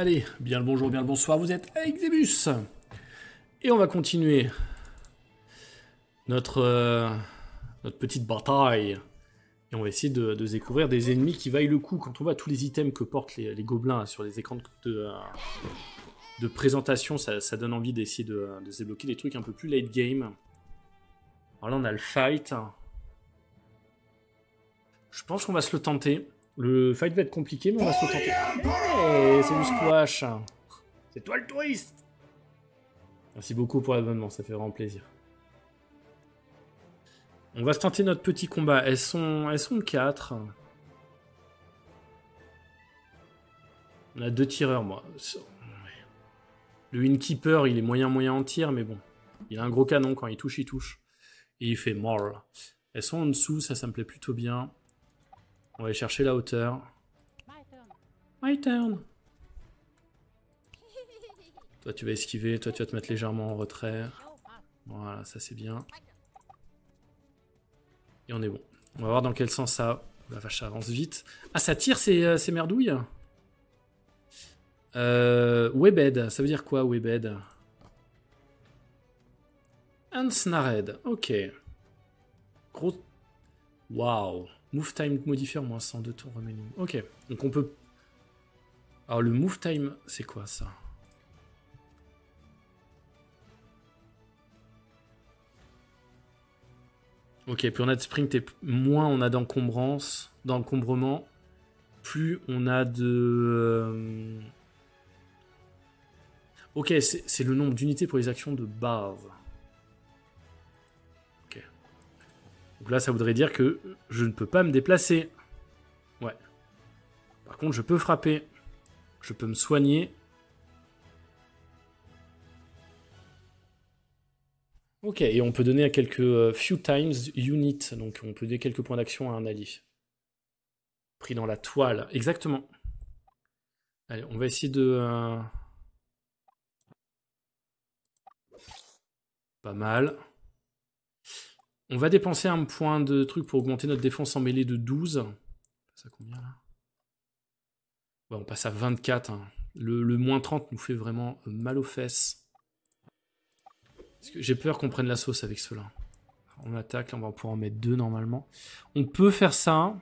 Allez, bien le bonjour, bien le bonsoir, vous êtes avec Xebus. Et on va continuer notre petite bataille. Et on va essayer de découvrir des ennemis qui vaillent le coup. Quand on voit tous les items que portent les gobelins sur les écrans de présentation, ça donne envie d'essayer de débloquer des trucs un peu plus late game. Alors là, on a le fight. Je pense qu'on va se le tenter. Le fight va être compliqué, mais on va se le tenter. Hey, c'est du squash. C'est toi le touriste. Merci beaucoup pour l'abonnement, ça fait vraiment plaisir. On va se tenter notre petit combat. Elles sont 4. On a 2 tireurs, moi. Le Windkeeper, il est moyen en tir, mais bon. Il a un gros canon, quand il touche, il touche. Et il fait mort. Elles sont en dessous, ça me plaît plutôt bien. On va aller chercher la hauteur. My turn. Toi, tu vas esquiver. Toi, tu vas te mettre légèrement en retrait. Voilà, ça c'est bien. Et on est bon. On va voir dans quel sens ça... La vache, ça avance vite. Ah, ça tire, ces merdouilles. Webed, ça veut dire quoi, Webed? Unsnared, ok. Gros... Waouh. Move time modifier, moins 100, 2 tours remaining. Ok, donc on peut... Alors le move time, c'est quoi ça? Ok, plus on a de sprint et moins on a d'encombrement, plus on a de... Ok, c'est le nombre d'unités pour les actions de base. Ok. Donc là, ça voudrait dire que je ne peux pas me déplacer. Ouais. Par contre, je peux frapper. Je peux me soigner. Ok, et on peut donner à quelques few times unit, donc on peut donner quelques points d'action à un allié. Pris dans la toile, exactement. Allez, on va essayer de... Pas mal. On va dépenser un point de truc pour augmenter notre défense en mêlée de 12. On passe à combien là? Ouais, on passe à 24. Hein. Le moins 30 nous fait vraiment mal aux fesses. J'ai peur qu'on prenne la sauce avec cela. On attaque, là on va pouvoir en mettre 2 normalement. On peut faire ça.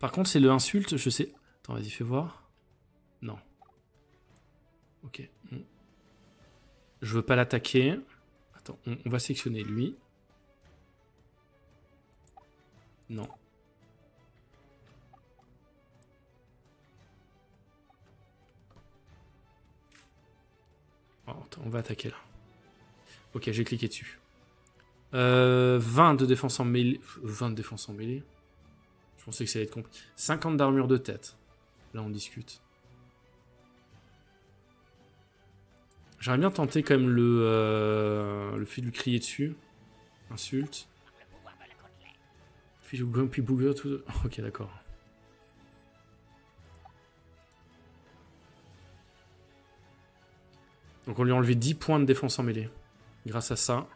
Par contre c'est le insulte, je sais... Attends, vas-y, fais voir. Non. Ok. Je veux pas l'attaquer. Attends, on va sélectionner lui. Non. On va attaquer là. Ok, j'ai cliqué dessus. 20 de défense en mêlée. 20 de défense en mêlée. Je pensais que ça allait être compliqué. 50 d'armure de tête. Là, on discute. J'aimerais bien tenter quand même le fait de lui crier dessus. Insulte. Puis grumpy booger, tout. Ok, d'accord. Donc on lui a enlevé 10 points de défense en mêlée, grâce à ça.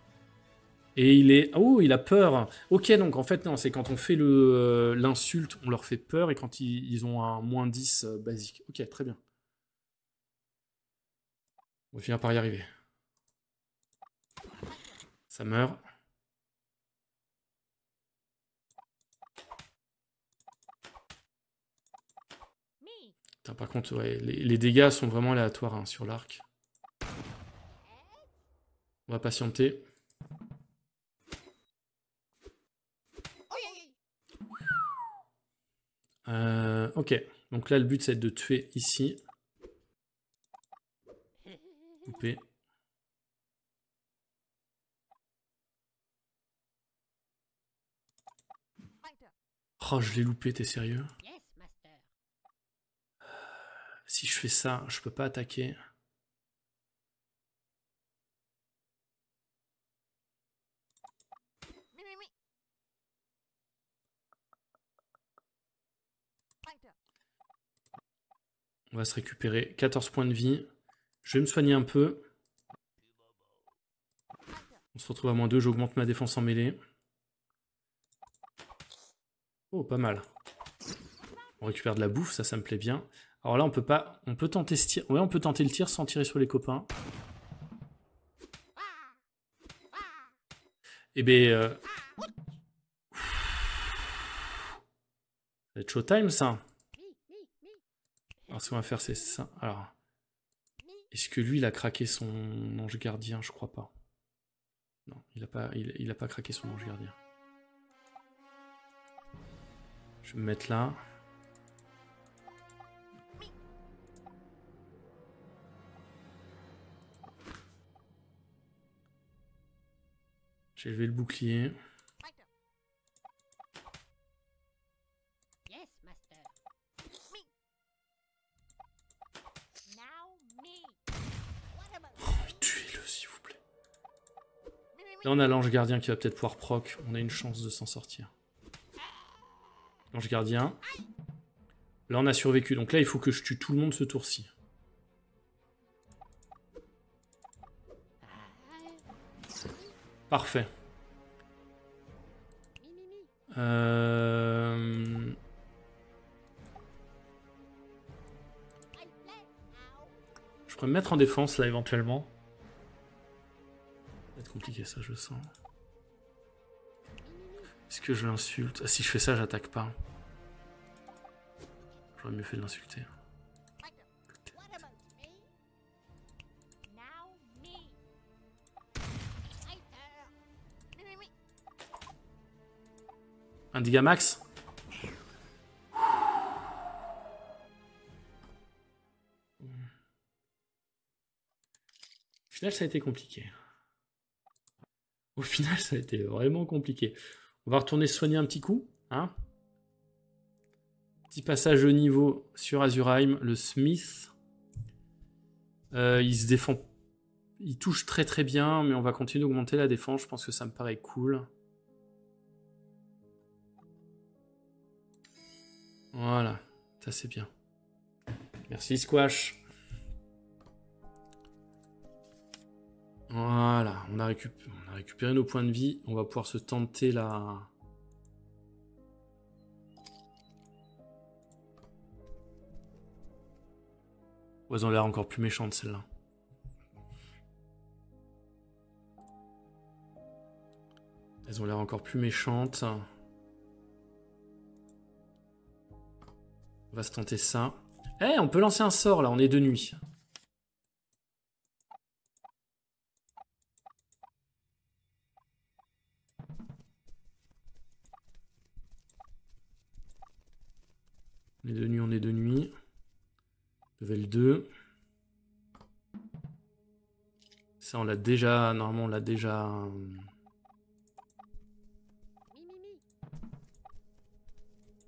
Et il est... Oh, il a peur. Ok, donc en fait, non, c'est quand on fait l'insulte, on leur fait peur, et quand ils ont un moins 10 basique. Ok, très bien. On va finir par y arriver. Ça meurt. Putain, par contre, ouais, les dégâts sont vraiment aléatoires hein, sur l'arc. On va patienter. Ok, donc là le but c'est de tuer ici. Couper. Oh, je l'ai loupé, t'es sérieux? Si je fais ça, je peux pas attaquer. On va se récupérer 14 points de vie. Je vais me soigner un peu. On se retrouve à moins 2. J'augmente ma défense en mêlée. Oh, pas mal. On récupère de la bouffe, ça me plaît bien. Alors là, on peut pas. On peut tenter ce tir. Ouais, on peut tenter le tir sans tirer sur les copains. Eh ben. Ça va être showtime, ça. Alors, ce qu'on va faire, c'est ça. Alors. Est-ce que lui, il a craqué son ange gardien? Je crois pas. Non, il a pas craqué son ange gardien. Je vais me mettre là. J'ai levé le bouclier. Là, on a l'ange gardien qui va peut-être pouvoir proc. On a une chance de s'en sortir. L'ange gardien. Là, on a survécu. Donc là, il faut que je tue tout le monde ce tour-ci. Parfait. Je pourrais me mettre en défense, là, éventuellement. Compliqué ça, je sens. Est-ce que je l'insulte? Ah, si je fais ça, j'attaque pas. J'aurais mieux fait de l'insulter. Un dégât max. Au final, ça a été compliqué. Au final, ça a été vraiment compliqué. On va retourner soigner un petit coup. Hein, petit passage au niveau sur Azurheim. Le Smith. Il se défend. Il touche très très bien, mais on va continuer d'augmenter la défense. Je pense que ça me paraît cool. Voilà. Ça, c'est bien. Merci, Squash. Voilà, on a récupéré nos points de vie. On va pouvoir se tenter la... Ouais, elles ont l'air encore plus méchantes, celle-là. Elles ont l'air encore plus méchantes. On va se tenter ça. Eh, on peut lancer un sort, là, on est de nuit. On est de nuit. Level 2. Ça, on l'a déjà... Normalement, on l'a déjà... On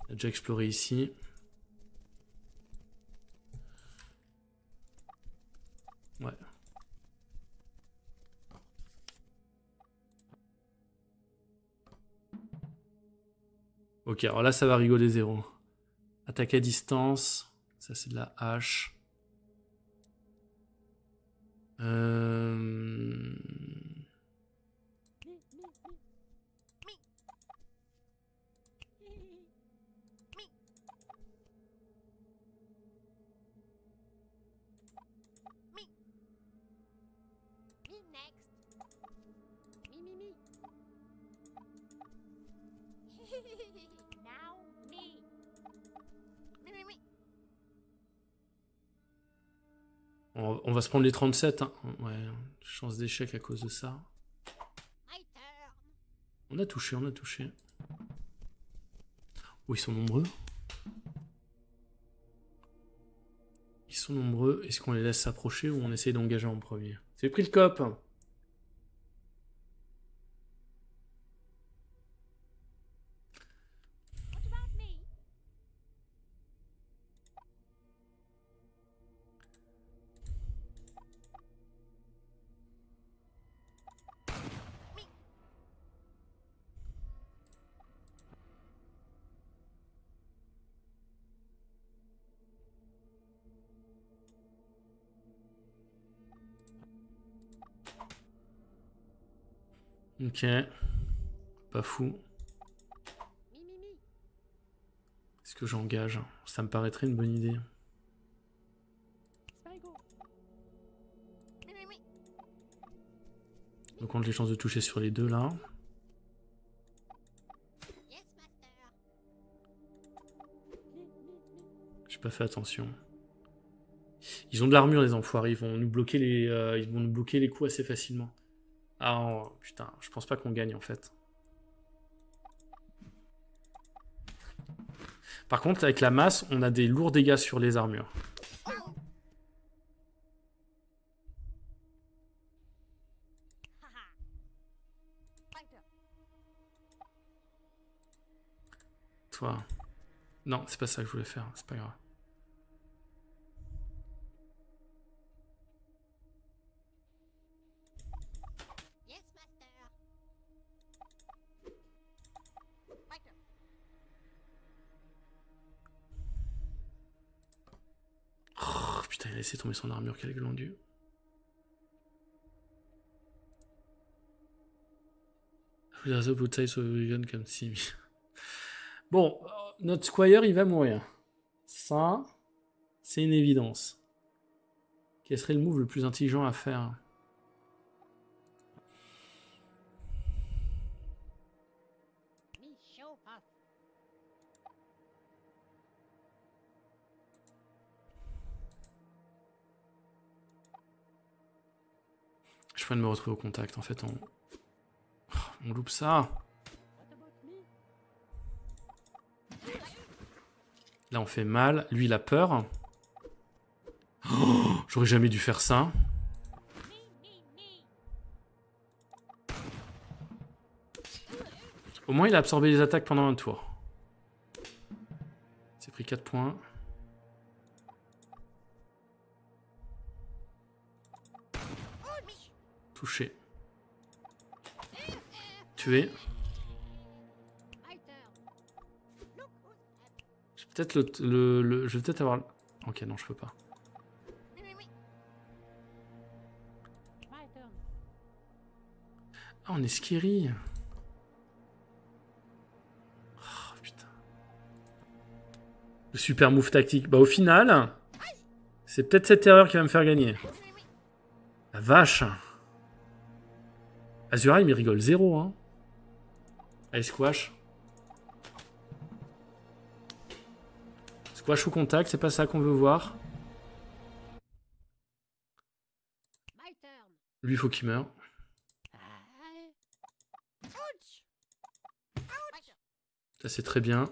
a déjà exploré ici. Ouais. Ok, alors là, ça va rigoler zéro. Attaque à distance, ça c'est de la hache. On va se prendre les 37. Hein. Ouais, chance d'échec à cause de ça. On a touché, on a touché. Oh, ils sont nombreux. Ils sont nombreux. Est-ce qu'on les laisse s'approcher ou on essaie d'engager en premier? J'ai pris le cop. Ok, pas fou. Est-ce que j'engage. Ça me paraîtrait une bonne idée. Donc on a les chances de toucher sur les deux là. J'ai pas fait attention. Ils ont de l'armure les enfoirés, ils vont nous bloquer les, coups assez facilement. Ah oh, putain, je pense pas qu'on gagne en fait. Par contre, avec la masse, on a des lourds dégâts sur les armures. Toi. Non, c'est pas ça que je voulais faire, c'est pas grave. Putain, il a laissé tomber son armure, quelle glandue. Bon, notre squire, il va mourir. Ça, c'est une évidence. Quel serait le move le plus intelligent à faire? Je peux me retrouver au contact, en fait, on loupe ça. Là, on fait mal. Lui, il a peur. Oh, j'aurais jamais dû faire ça. Au moins, il a absorbé les attaques pendant un tour. Il s'est pris 4 points. Touché. Tué. Je vais peut-être je vais peut-être avoir... Ok, non, je peux pas. Ah, on est Skiri. Oh, putain. Le super move tactique. Bah, au final, c'est peut-être cette erreur qui va me faire gagner. La vache. Azurheim, il rigole zéro, hein. Allez, squash. Squash ou contact, c'est pas ça qu'on veut voir. Lui, faut qu'il meure. Ça, c'est très bien.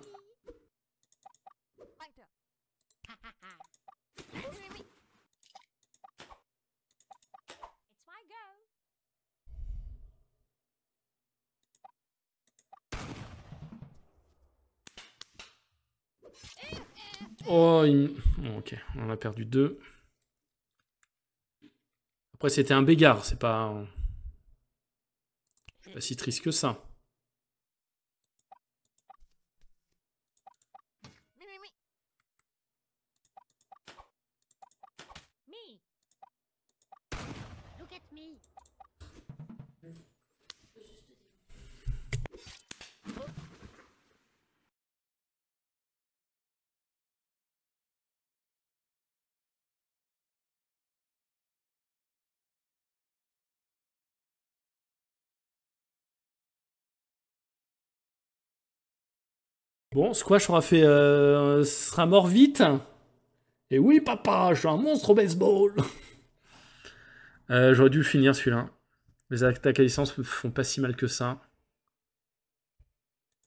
Oh, bon, ok, on en a perdu 2. Après, c'était un bégard, c'est pas... C'est pas si triste que ça. Bon, Squash aura fait... sera mort vite. Et oui, papa, je suis un monstre au baseball. J'aurais dû le finir, celui-là. Les attaques à distance ne font pas si mal que ça.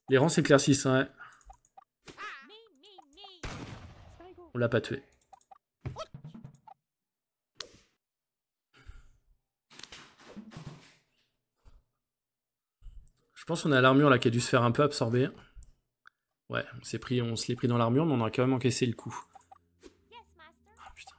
Les rangs s'éclaircissent, ouais. On l'a pas tué. Je pense qu'on a l'armure là qui a dû se faire un peu absorber. Ouais, on se l'est pris dans l'armure, mais on a quand même encaissé le coup. Ah, putain.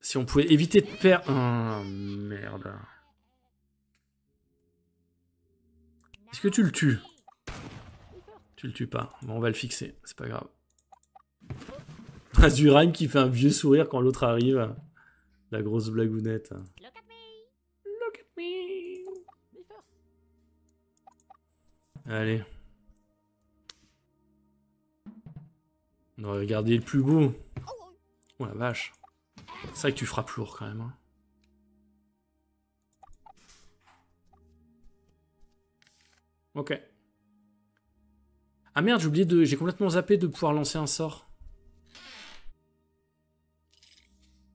Si on pouvait éviter de perdre... Oh, merde. Est-ce que tu le tues? Tu le tues pas. Bon, on va le fixer, c'est pas grave. Azurheim qui fait un vieux sourire quand l'autre arrive. La grosse blagounette. Look at me. Allez. On aurait regardé le plus beau. Oh la vache. C'est vrai que tu frappes lourd quand même. Hein. Ok. Ah merde, j'ai oublié de... J'ai complètement zappé de pouvoir lancer un sort.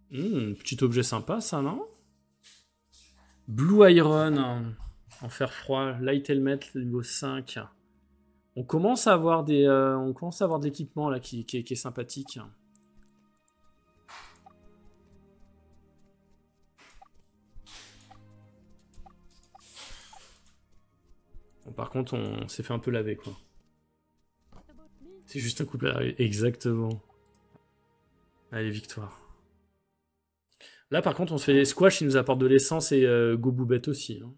Petit objet sympa ça, non? Blue Iron, hein. Enfer froid, Light Helmet, niveau 5. On commence à avoir des, on commence à avoir de l'équipement là qui est sympathique. Bon, par contre, on s'est fait un peu laver quoi. C'est juste un coup de la... Exactement. Allez, victoire. Là, par contre, on se fait Squash, il nous apporte de l'essence et Goboubette aussi. Hein.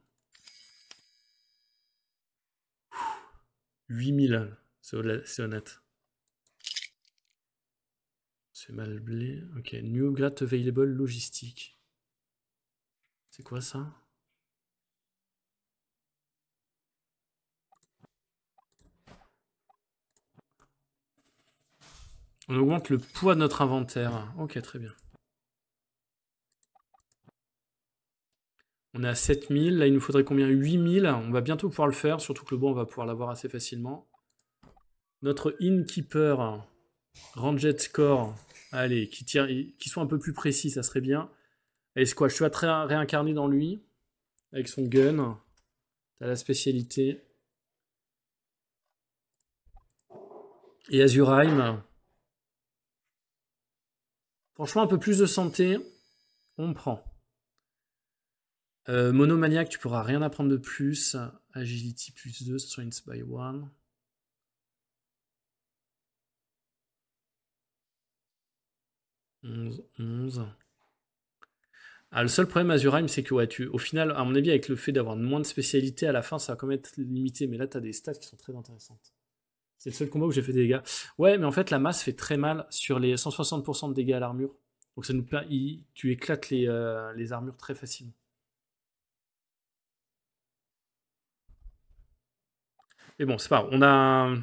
8000, c'est honnête. C'est mal blé. Ok, New Grad Available Logistique. C'est quoi ça? On augmente le poids de notre inventaire. Ok, très bien. On est à 7000, là il nous faudrait combien? 8000, on va bientôt pouvoir le faire, surtout que le bois on va pouvoir l'avoir assez facilement. Notre Innkeeper, Ranged Score, allez, qui soit un peu plus précis, ça serait bien. Allez Squash, tu vas te réincarner dans lui, avec son gun, t'as la spécialité. Et Azurheim. Franchement un peu plus de santé, on prend. Monomaniac, tu pourras rien apprendre de plus. Agility plus 2, Strength by 1. Ah, le seul problème Azurheim, c'est que ouais, au final, à mon avis, avec le fait d'avoir moins de spécialité, à la fin, ça va quand même être limité. Mais là, tu as des stats qui sont très intéressantes. C'est le seul combat où j'ai fait des dégâts. Ouais, mais en fait, la masse fait très mal sur les 160% de dégâts à l'armure. Donc, ça nous tu éclates les armures très facilement. Mais bon, c'est pas grave, on a...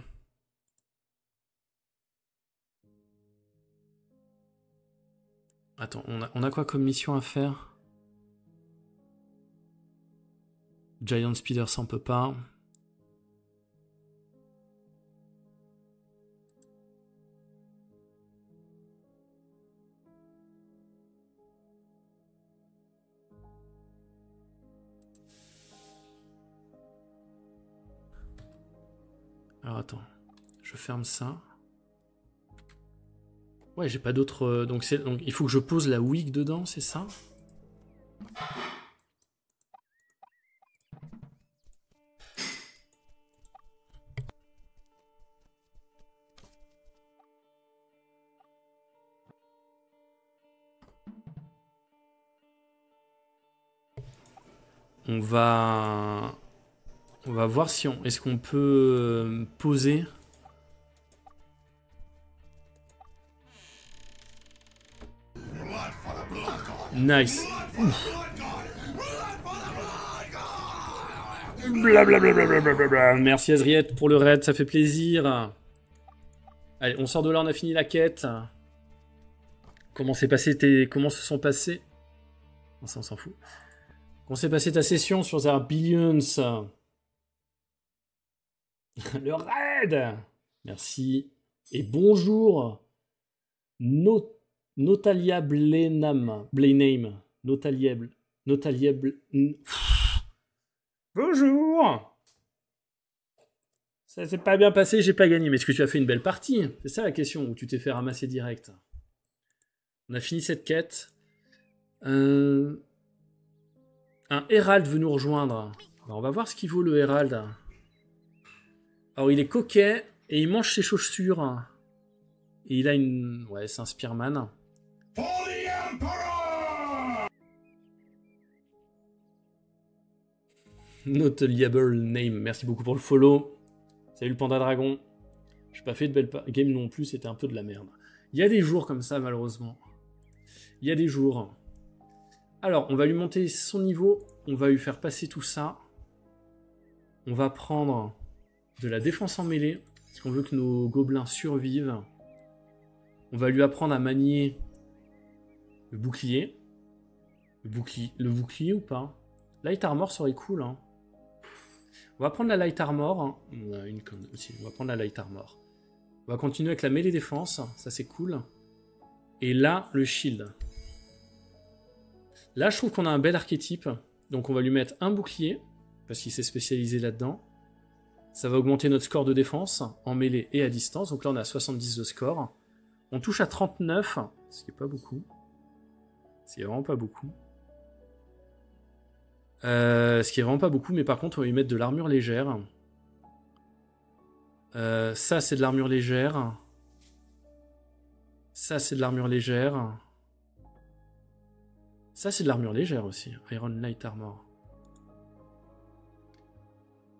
Attends, on a quoi comme mission à faire? Giant Spider, ça on peut pas. Alors attends, je ferme ça. Ouais, j'ai pas d'autres... Donc il faut que je pose la wig dedans, c'est ça? On va voir si on... Est-ce qu'on peut poser? Nice. Blablabla. Merci Azriette pour le raid, ça fait plaisir. Allez, on sort de là, on a fini la quête. Comment se sont passés... Non, ça on s'en fout. Comment s'est passée ta session sur Zerbillions? Le raid! Merci. Et bonjour, Notalia Blenheim. Bonjour! Ça s'est pas bien passé, j'ai pas gagné. Mais est-ce que tu as fait une belle partie? C'est ça la question, où tu t'es fait ramasser direct. On a fini cette quête. Un Hérald veut nous rejoindre. Alors, on va voir ce qu'il vaut le Hérald. Alors, il est coquet et il mange ses chaussures. Et il a une... Ouais, c'est un Spearman. Notable name. Merci beaucoup pour le follow. Salut le Panda Dragon. J'ai pas fait de belle game non plus, c'était un peu de la merde. Il y a des jours comme ça, malheureusement. Il y a des jours. Alors, on va lui monter son niveau. On va lui faire passer tout ça. On va prendre... de la défense en mêlée, parce qu'on veut que nos gobelins survivent. On va lui apprendre à manier le bouclier. Le bouclier ou pas? Light Armor serait cool, hein. On va prendre la Light Armor. Hein. On a une conne aussi, on va prendre la Light Armor. On va continuer avec la mêlée défense, ça c'est cool. Et là, le shield. Là, je trouve qu'on a un bel archétype. Donc on va lui mettre un bouclier, parce qu'il s'est spécialisé là-dedans. Ça va augmenter notre score de défense, en mêlée et à distance. Donc là, on a 70 de score. On touche à 39, ce qui n'est pas beaucoup. C'est vraiment pas beaucoup. Ce qui est vraiment pas beaucoup, mais par contre, on va lui mettre de l'armure légère. Ça, c'est de l'armure légère. Ça, c'est de l'armure légère. Ça, c'est de l'armure légère aussi. Iron Light Armor.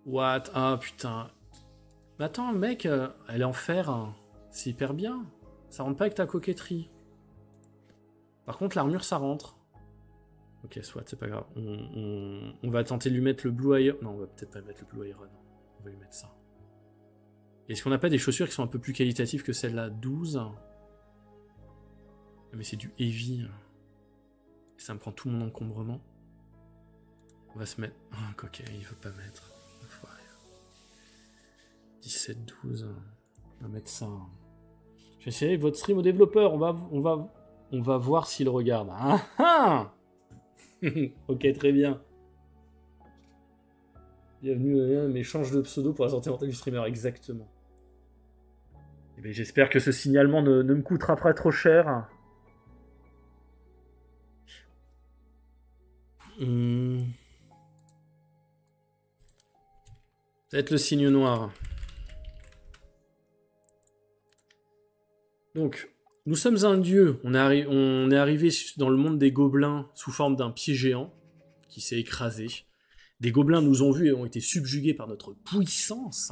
What? Ah, putain. Mais attends, mec, elle est en fer. C'est hyper bien. Ça rentre pas avec ta coquetterie. Par contre, l'armure, ça rentre. Ok, soit, c'est pas grave. On va tenter de lui mettre le Blue Iron. Non, on va peut-être pas mettre le Blue Iron. On va lui mettre ça. Est-ce qu'on n'a pas des chaussures qui sont un peu plus qualitatives que celle-là? 12. Mais c'est du heavy. Ça me prend tout mon encombrement. On va se mettre... Ah, oh, ok, il veut pas mettre. 17, 12. On va mettre ça. J'ai essayé votre stream au développeur. On va voir s'il regarde. Ah, ah. Ok, très bien. Bienvenue, mais change de pseudo pour la santé mentale du streamer. Exactement. Eh bien, j'espère que ce signalement ne me coûtera pas trop cher. Peut-être le cygne noir. Donc, nous sommes un dieu. On est arrivé dans le monde des gobelins sous forme d'un pied géant qui s'est écrasé. Des gobelins nous ont vus et ont été subjugués par notre puissance.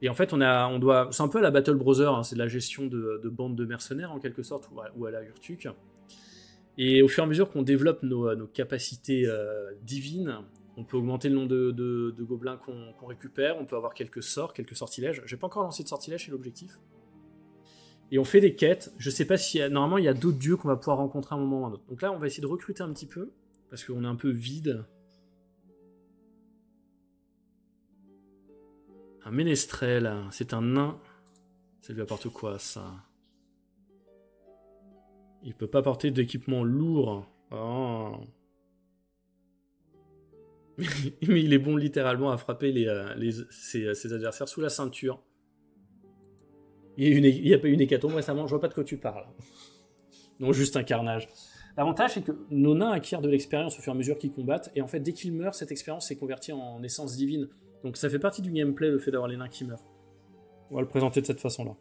Et en fait, on doit. C'est un peu à la Battle Brothers, hein, c'est de la gestion de bandes de mercenaires en quelque sorte, ou à la Urtuk. Et au fur et à mesure qu'on développe nos capacités divines, on peut augmenter le nombre de gobelins qu'on récupère, on peut avoir quelques sorts, quelques sortilèges. J'ai pas encore lancé de sortilèges, c'est l'objectif. Et on fait des quêtes. Je sais pas si... Normalement, il y a d'autres dieux qu'on va pouvoir rencontrer à un moment ou à un autre. Donc là, on va essayer de recruter un petit peu, parce qu'on est un peu vide. Un ménestrel, c'est un nain. Ça lui apporte quoi, ça? Il peut pas porter d'équipement lourd. Oh. Mais il est bon littéralement à frapper ses adversaires sous la ceinture. Il n'y a pas une hécatombe récemment, je vois pas de quoi tu parles. Non, juste un carnage. L'avantage, c'est que nos nains acquièrent de l'expérience au fur et à mesure qu'ils combattent. Et en fait, dès qu'ils meurent, cette expérience s'est convertie en essence divine. Donc ça fait partie du gameplay, le fait d'avoir les nains qui meurent. On va le présenter de cette façon-là.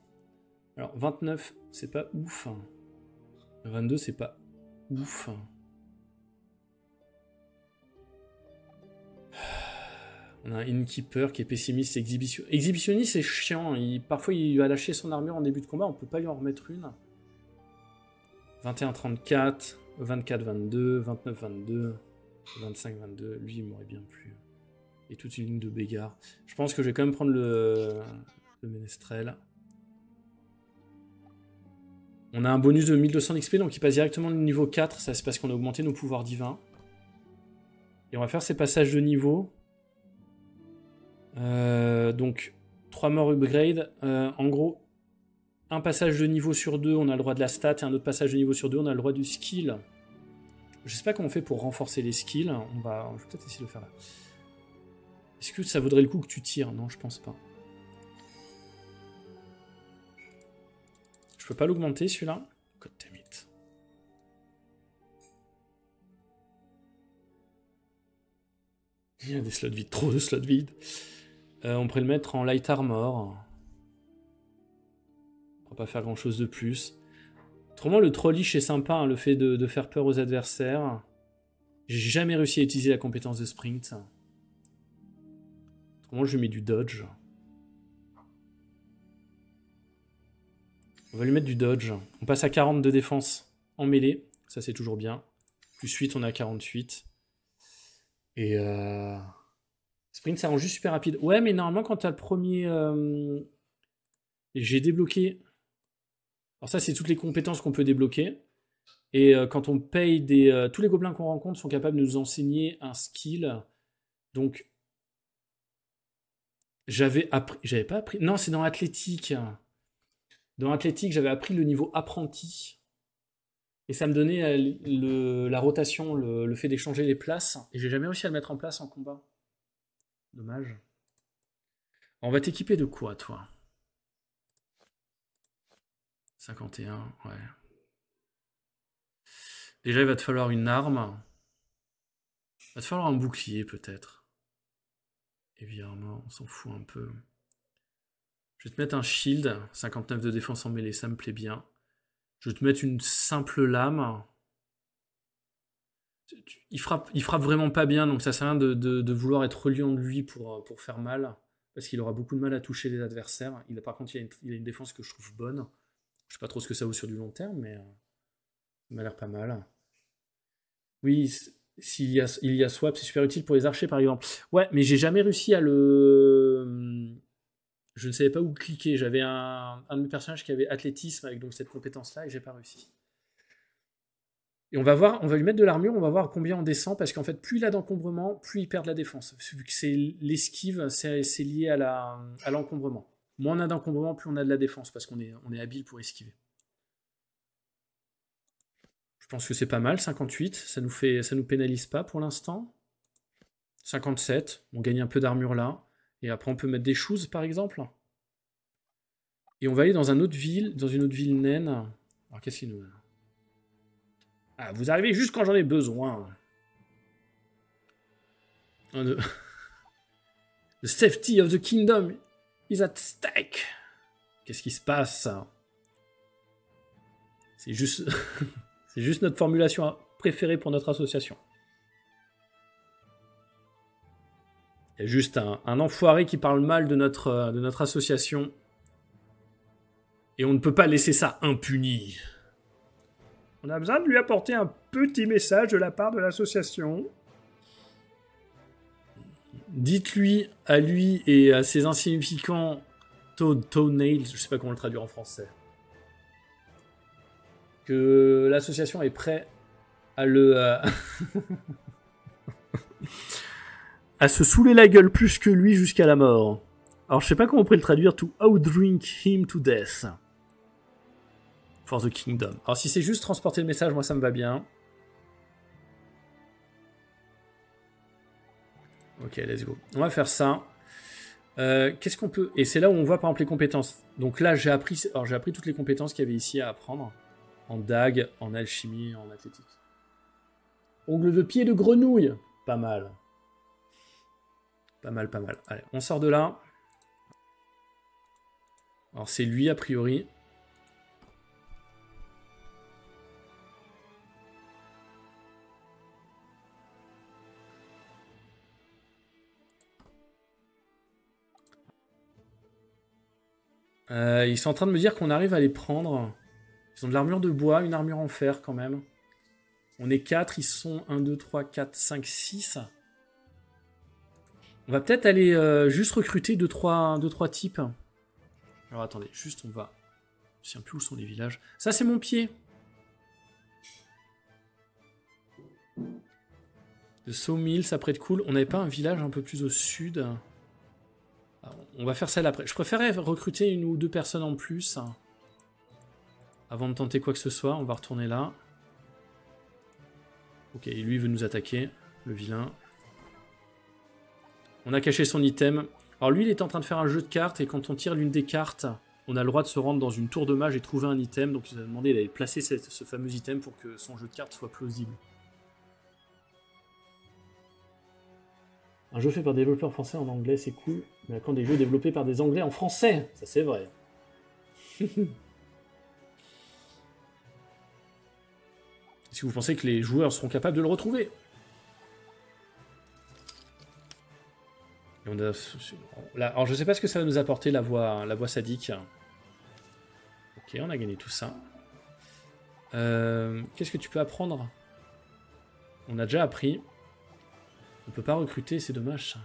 Alors, 29, c'est pas ouf. 22, c'est pas ouf. On a un innkeeper qui est pessimiste, exhibitionniste, c'est chiant. Parfois, il va lâcher son armure en début de combat, on peut pas lui en remettre une. 21, 34, 24, 22, 29, 22, 25, 22. Lui, il m'aurait bien plu. Et toute une ligne de bégards. Je pense que je vais quand même prendre le ménestrel. On a un bonus de 1200 XP, donc il passe directement le niveau 4. Ça, c'est parce qu'on a augmenté nos pouvoirs divins. Et on va faire ces passages de niveau. Donc, 3 morts upgrade. En gros, un passage de niveau sur 2, on a le droit de la stat. Et un autre passage de niveau sur 2, on a le droit du skill. Je sais pas comment on fait pour renforcer les skills. Je vais peut-être essayer de le faire là. Est-ce que ça vaudrait le coup que tu tires? Non, je pense pas. Je peux pas l'augmenter celui-là. God damn it. Il y a des slots vides, trop de slots vides. On pourrait le mettre en light armor. On va pas faire grand-chose de plus. Autrement, le trollish est sympa, hein, le fait de faire peur aux adversaires. J'ai jamais réussi à utiliser la compétence de sprint. Autrement, je lui mets du dodge. On va lui mettre du dodge. On passe à 40 de défense en mêlée. Ça, c'est toujours bien. Plus 8, on a 48. Et c'est Sprint, ça rend juste super rapide. Ouais, mais normalement, quand tu as le premier... J'ai débloqué... Alors ça, c'est toutes les compétences qu'on peut débloquer. Et quand on paye des... tous les gobelins qu'on rencontre sont capables de nous enseigner un skill. Donc... J'avais appris... J'avais pas appris... Non, c'est dans Athlétique. Dans Athlétique, j'avais appris le niveau apprenti. Et ça me donnait la rotation, le fait d'échanger les places. Et j'ai jamais réussi à le mettre en place en combat. Dommage. On va t'équiper de quoi, toi? 51, ouais. Déjà, il va te falloir une arme. Il va te falloir un bouclier, peut-être. Évidemment, on s'en fout un peu. Je vais te mettre un shield. 59 de défense en mêlée, ça me plaît bien. Je vais te mettre une simple lame. Il frappe vraiment pas bien, donc ça sert à rien de vouloir être reliant de lui pour faire mal. Parce qu'il aura beaucoup de mal à toucher les adversaires. Par contre, il a une défense que je trouve bonne. Je sais pas trop ce que ça vaut sur du long terme, mais ça m'a l'air pas mal. Oui, s'il y a swap, c'est super utile pour les archers, par exemple. Ouais, mais j'ai jamais réussi à le... Je ne savais pas où cliquer. J'avais un de mes personnages qui avait athlétisme avec donc cette compétence-là et j'ai pas réussi. Et on va voir, on va lui mettre de l'armure, on va voir combien on descend parce qu'en fait, plus il a d'encombrement, plus il perd de la défense. Vu que c'est l'esquive, c'est lié à l'encombrement. Moins on a d'encombrement, plus on a de la défense parce qu'on est habile pour esquiver. Je pense que c'est pas mal, 58. Ça nous pénalise pas pour l'instant. 57. On gagne un peu d'armure là. Et après, on peut mettre des choses, par exemple. Et on va aller dans une autre ville naine. Alors, qu'est-ce qu'il nous a? Ah, vous arrivez juste quand j'en ai besoin. The safety of the kingdom is at stake. Qu'est-ce qui se passe? C'est juste... C'est juste notre formulation préférée pour notre association. Il y a juste un enfoiré qui parle mal de notre association. Et on ne peut pas laisser ça impuni. On a besoin de lui apporter un petit message de la part de l'association. Dites-lui, à lui et à ses insignificants toenails, je sais pas comment le traduire en français, que l'association est prête à le... à se saouler la gueule plus que lui jusqu'à la mort. Alors je sais pas comment on pourrait le traduire, to outdrink him to death. For the kingdom. Alors si c'est juste transporter le message, moi ça me va bien. Ok, let's go. On va faire ça. Qu'est-ce qu'on peut... Et c'est là où on voit par exemple les compétences. Donc là j'ai appris... Alors j'ai appris toutes les compétences qu'il y avait ici à apprendre. En dague, en alchimie, en athlétique. Ongle de pied de grenouille. Pas mal. Pas mal, pas mal. Allez, on sort de là. Alors, c'est lui, a priori. Ils sont en train de me dire qu'on arrive à les prendre. Ils ont de l'armure de bois, une armure en fer, quand même. On est 4, ils sont 1, 2, 3, 4, 5, 6... On va peut-être aller juste recruter 2-3 types. Alors attendez, juste on va... Je ne sais plus où sont les villages. Ça c'est mon pied. The Sawmill, ça pourrait être cool. On n'avait pas un village un peu plus au sud? Alors, on va faire celle après. Je préférais recruter une ou deux personnes en plus. Avant de tenter quoi que ce soit, on va retourner là. Ok, lui il veut nous attaquer, le vilain. On a caché son item. Alors lui, il est en train de faire un jeu de cartes, et quand on tire l'une des cartes, on a le droit de se rendre dans une tour de mage et trouver un item. Donc il nous a demandé d'aller placer ce fameux item pour que son jeu de cartes soit plausible. Un jeu fait par des développeurs français en anglais, c'est cool. Mais quand des jeux développés par des anglais en français, ça c'est vrai. Est-ce que vous pensez que les joueurs seront capables de le retrouver ? Alors je sais pas ce que ça va nous apporter la voix sadique. Ok, on a gagné tout ça. Qu'est-ce que tu peux apprendre? On a déjà appris. On peut pas recruter, c'est dommage.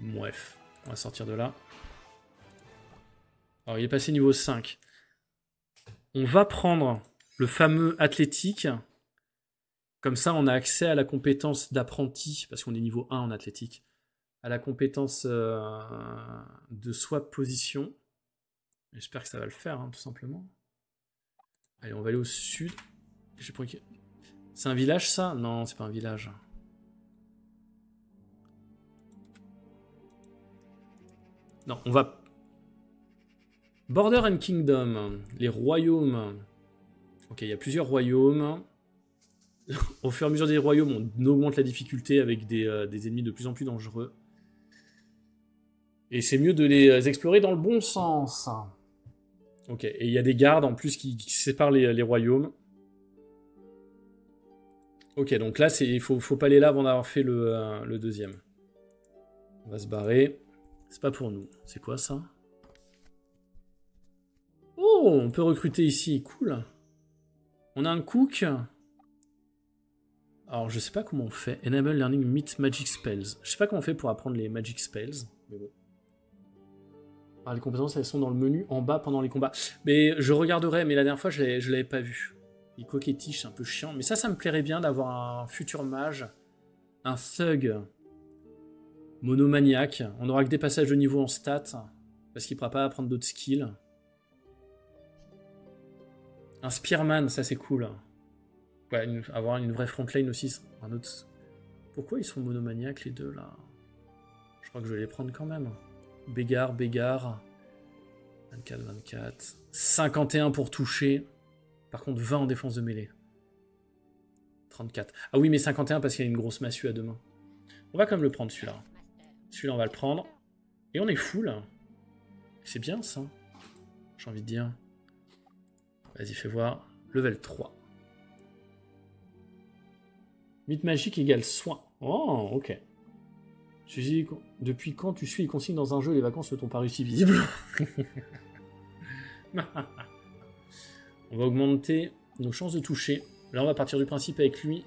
Bref, on va sortir de là. Alors, il est passé niveau 5. On va prendre le fameux athlétique. Comme ça, on a accès à la compétence d'apprenti, parce qu'on est niveau 1 en athlétique, à la compétence de swap position. J'espère que ça va le faire, hein, tout simplement. Allez, on va aller au sud. C'est un village, ça? Non, c'est pas un village. Non, on va... Border and Kingdom, les royaumes. Ok, il y a plusieurs royaumes. Au fur et à mesure des royaumes, on augmente la difficulté avec des ennemis de plus en plus dangereux. Et c'est mieux de les explorer dans le bon sens. Ok, et il y a des gardes en plus qui séparent les royaumes. Ok, donc là, il faut pas aller là avant d'avoir fait le deuxième. On va se barrer. C'est pas pour nous. C'est quoi ça? Oh, on peut recruter ici, cool. On a un cook. Alors, je sais pas comment on fait. Enable learning meet magic spells. Je sais pas comment on fait pour apprendre les magic spells. Mais bon. Alors, les compétences, elles sont dans le menu en bas pendant les combats. Mais je regarderai, mais la dernière fois, je l'avais pas vu. Les coquettiches, c'est un peu chiant. Mais ça, ça me plairait bien d'avoir un futur mage, un thug monomaniaque. On n'aura que des passages de niveau en stats, parce qu'il ne pourra pas apprendre d'autres skills. Un Spearman, ça c'est cool. Ouais, avoir une vraie frontline aussi. Un autre... Pourquoi ils sont monomaniaques les deux là? Je crois que je vais les prendre quand même. Bégard, bégard. 24, 24. 51 pour toucher. Par contre 20 en défense de mêlée. 34. Ah oui mais 51 parce qu'il y a une grosse massue à deux mains. On va quand même le prendre celui-là. Celui-là on va le prendre. Et on est full. C'est bien ça. J'ai envie de dire... Vas-y, fais voir. Level 3. Mythe magique égale soin. Oh, ok. Depuis quand tu suis les consignes dans un jeu, les vacances ne t'ont pas réussi visible. On va augmenter nos chances de toucher. Là, on va partir du principe avec lui.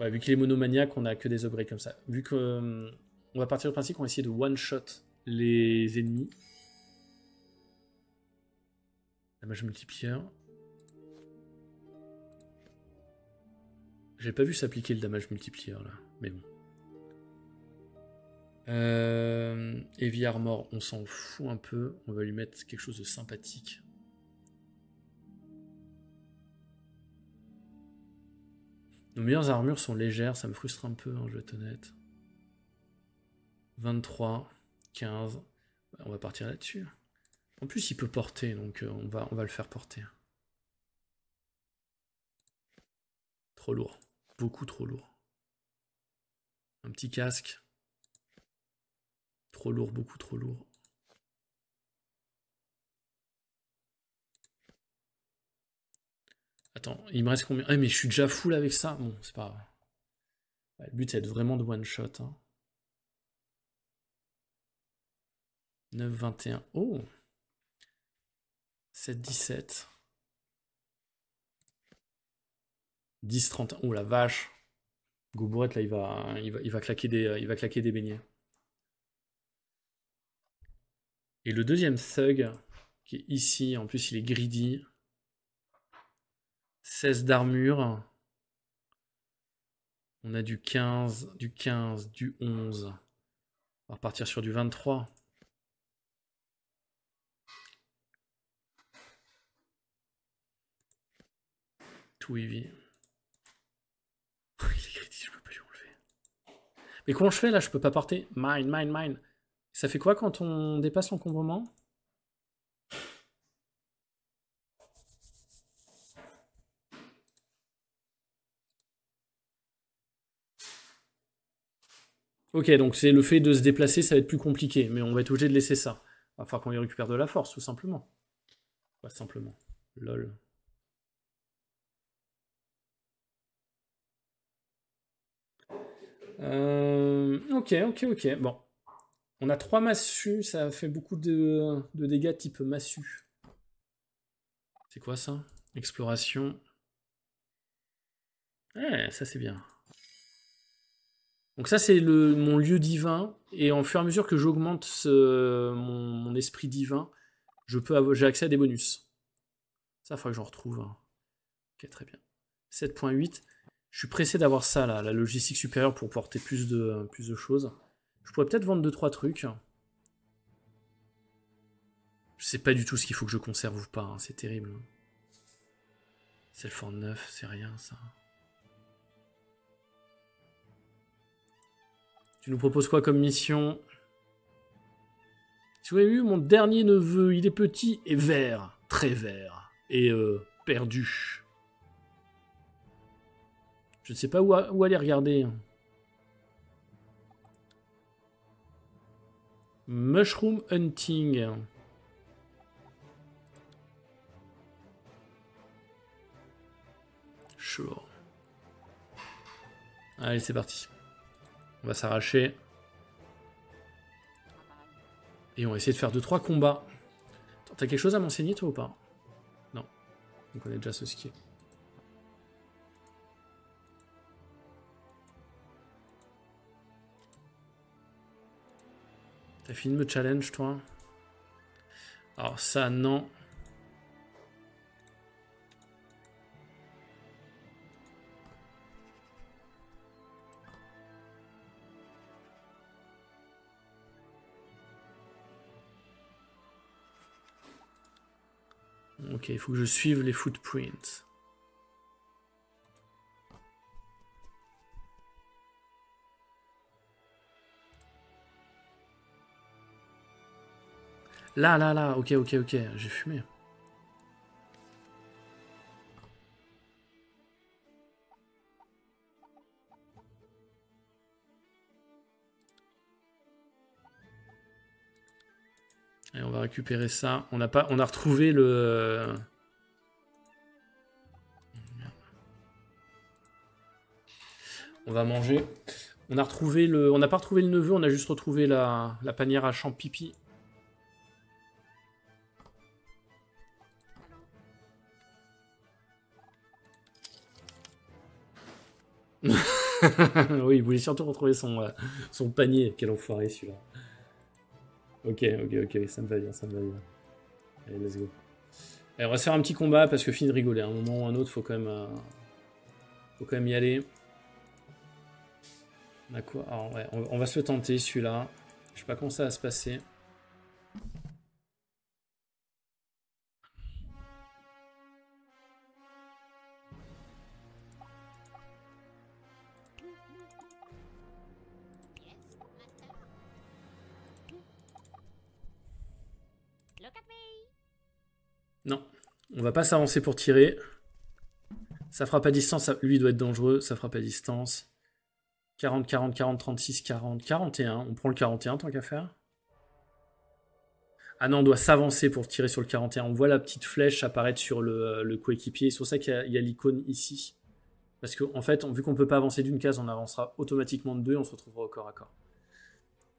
Ouais, vu qu'il est monomaniaque, on n'a que des upgrades comme ça. Vu que on va partir du principe qu'on va essayer de one-shot les ennemis. Mage multiplier. J'ai pas vu s'appliquer le damage multiplier là, mais bon. Heavy Armor, on s'en fout un peu. On va lui mettre quelque chose de sympathique. Nos meilleures armures sont légères, ça me frustre un peu, hein, je vais être honnête. 23, 15. On va partir là-dessus. En plus, il peut porter, donc on va le faire porter. Trop lourd. Beaucoup trop lourd. Un petit casque. Trop lourd, beaucoup trop lourd. Attends, il me reste combien? Ah, mais je suis déjà full avec ça. Bon, c'est pas grave. Le but, c'est vraiment de one-shot. Hein. 9, 21. Oh! 7, 17. 10, 30. Oh la vache. Goubourette, là, il va claquer des beignets. Et le deuxième thug, qui est ici, en plus, il est greedy. 16 d'armure. On a du 15, du 15, du 11. On va repartir sur du 23. Heavy. Oh, il est critique, je peux pas lui enlever. Mais comment je fais là? Je peux pas porter. Mine, mine, mine. Ça fait quoi quand on dépasse l'encombrement? Ok, donc c'est le fait de se déplacer, ça va être plus compliqué, mais on va être obligé de laisser ça. Il va falloir qu'on lui récupère de la force, tout simplement. Pas simplement. Lol. Ok, ok, ok. Bon. On a 3 massues, ça fait beaucoup de dégâts type massue. C'est quoi ça? Exploration. Eh, ça c'est bien. Donc ça, c'est mon lieu divin. Et en fur et à mesure que j'augmente mon esprit divin, j'ai accès à des bonus. Ça, il faudrait que j'en retrouve un. Ok, très bien. 7.8. Je suis pressé d'avoir ça, là, la logistique supérieure, pour porter plus de choses. Je pourrais peut-être vendre 2-3 trucs. Je sais pas du tout ce qu'il faut que je conserve ou pas, hein, c'est terrible. C'est le fort 9, c'est rien ça. Tu nous proposes quoi comme mission? Tu avais eu mon dernier neveu, il est petit et vert, très vert, et perdu. Je ne sais pas où aller regarder. Mushroom hunting. Sure. Allez, c'est parti. On va s'arracher. Et on va essayer de faire 2-3 combats. T'as quelque chose à m'enseigner, toi, ou pas? Non. On connaît déjà ce ski. T'as fini de me challenge, toi? Alors ça, non. Ok, il faut que je suive les footprints. Là, là, là, ok, j'ai fumé. Et on va récupérer ça. On a retrouvé le... On va manger. On n'a pas retrouvé le neveu, on a juste retrouvé la panière à champipi. Oui, il voulait surtout retrouver son panier. Quel enfoiré, celui-là. Ok, ça me va bien, Allez, let's go. Allez, on va se faire un petit combat, parce que fini de rigoler. À un moment ou à un autre, faut quand même y aller. On a quoi? Alors, ouais, on va se le tenter, celui-là. Je sais pas comment ça va se passer. Non, on va pas s'avancer pour tirer. Ça fera pas distance, lui il doit être dangereux, ça fera pas distance. 40, 40, 40, 36, 40, 41. On prend le 41 tant qu'à faire. Ah non, on doit s'avancer pour tirer sur le 41. On voit la petite flèche apparaître sur le coéquipier. C'est pour ça qu'il y a l'icône ici. Parce qu'en fait, vu qu'on peut pas avancer d'une case, on avancera automatiquement de deux et on se retrouvera au corps à corps.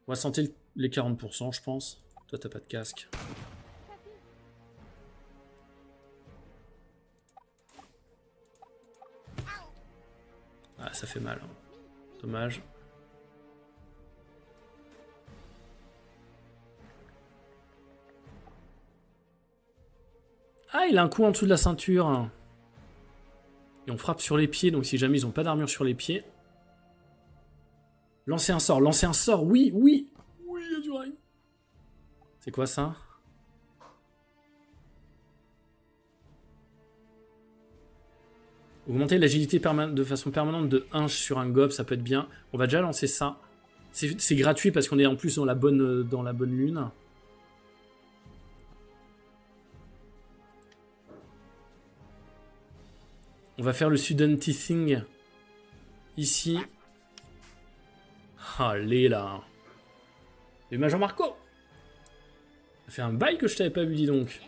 On va sentir les 40%, je pense. Toi, t'as pas de casque. Ah, ça fait mal. Hein. Dommage. Ah, il a un coup en dessous de la ceinture. Et on frappe sur les pieds, donc si jamais ils n'ont pas d'armure sur les pieds. Lancer un sort, oui, il y a du rail. C'est quoi ça? Augmenter l'agilité de façon permanente de 1 sur un gob, ça peut être bien. On va déjà lancer ça. C'est gratuit parce qu'on est en plus dans la bonne lune. On va faire le sudden teething ici. Allez là. Et Major Marco. Ça fait un bail que je t'avais pas vu, dis donc.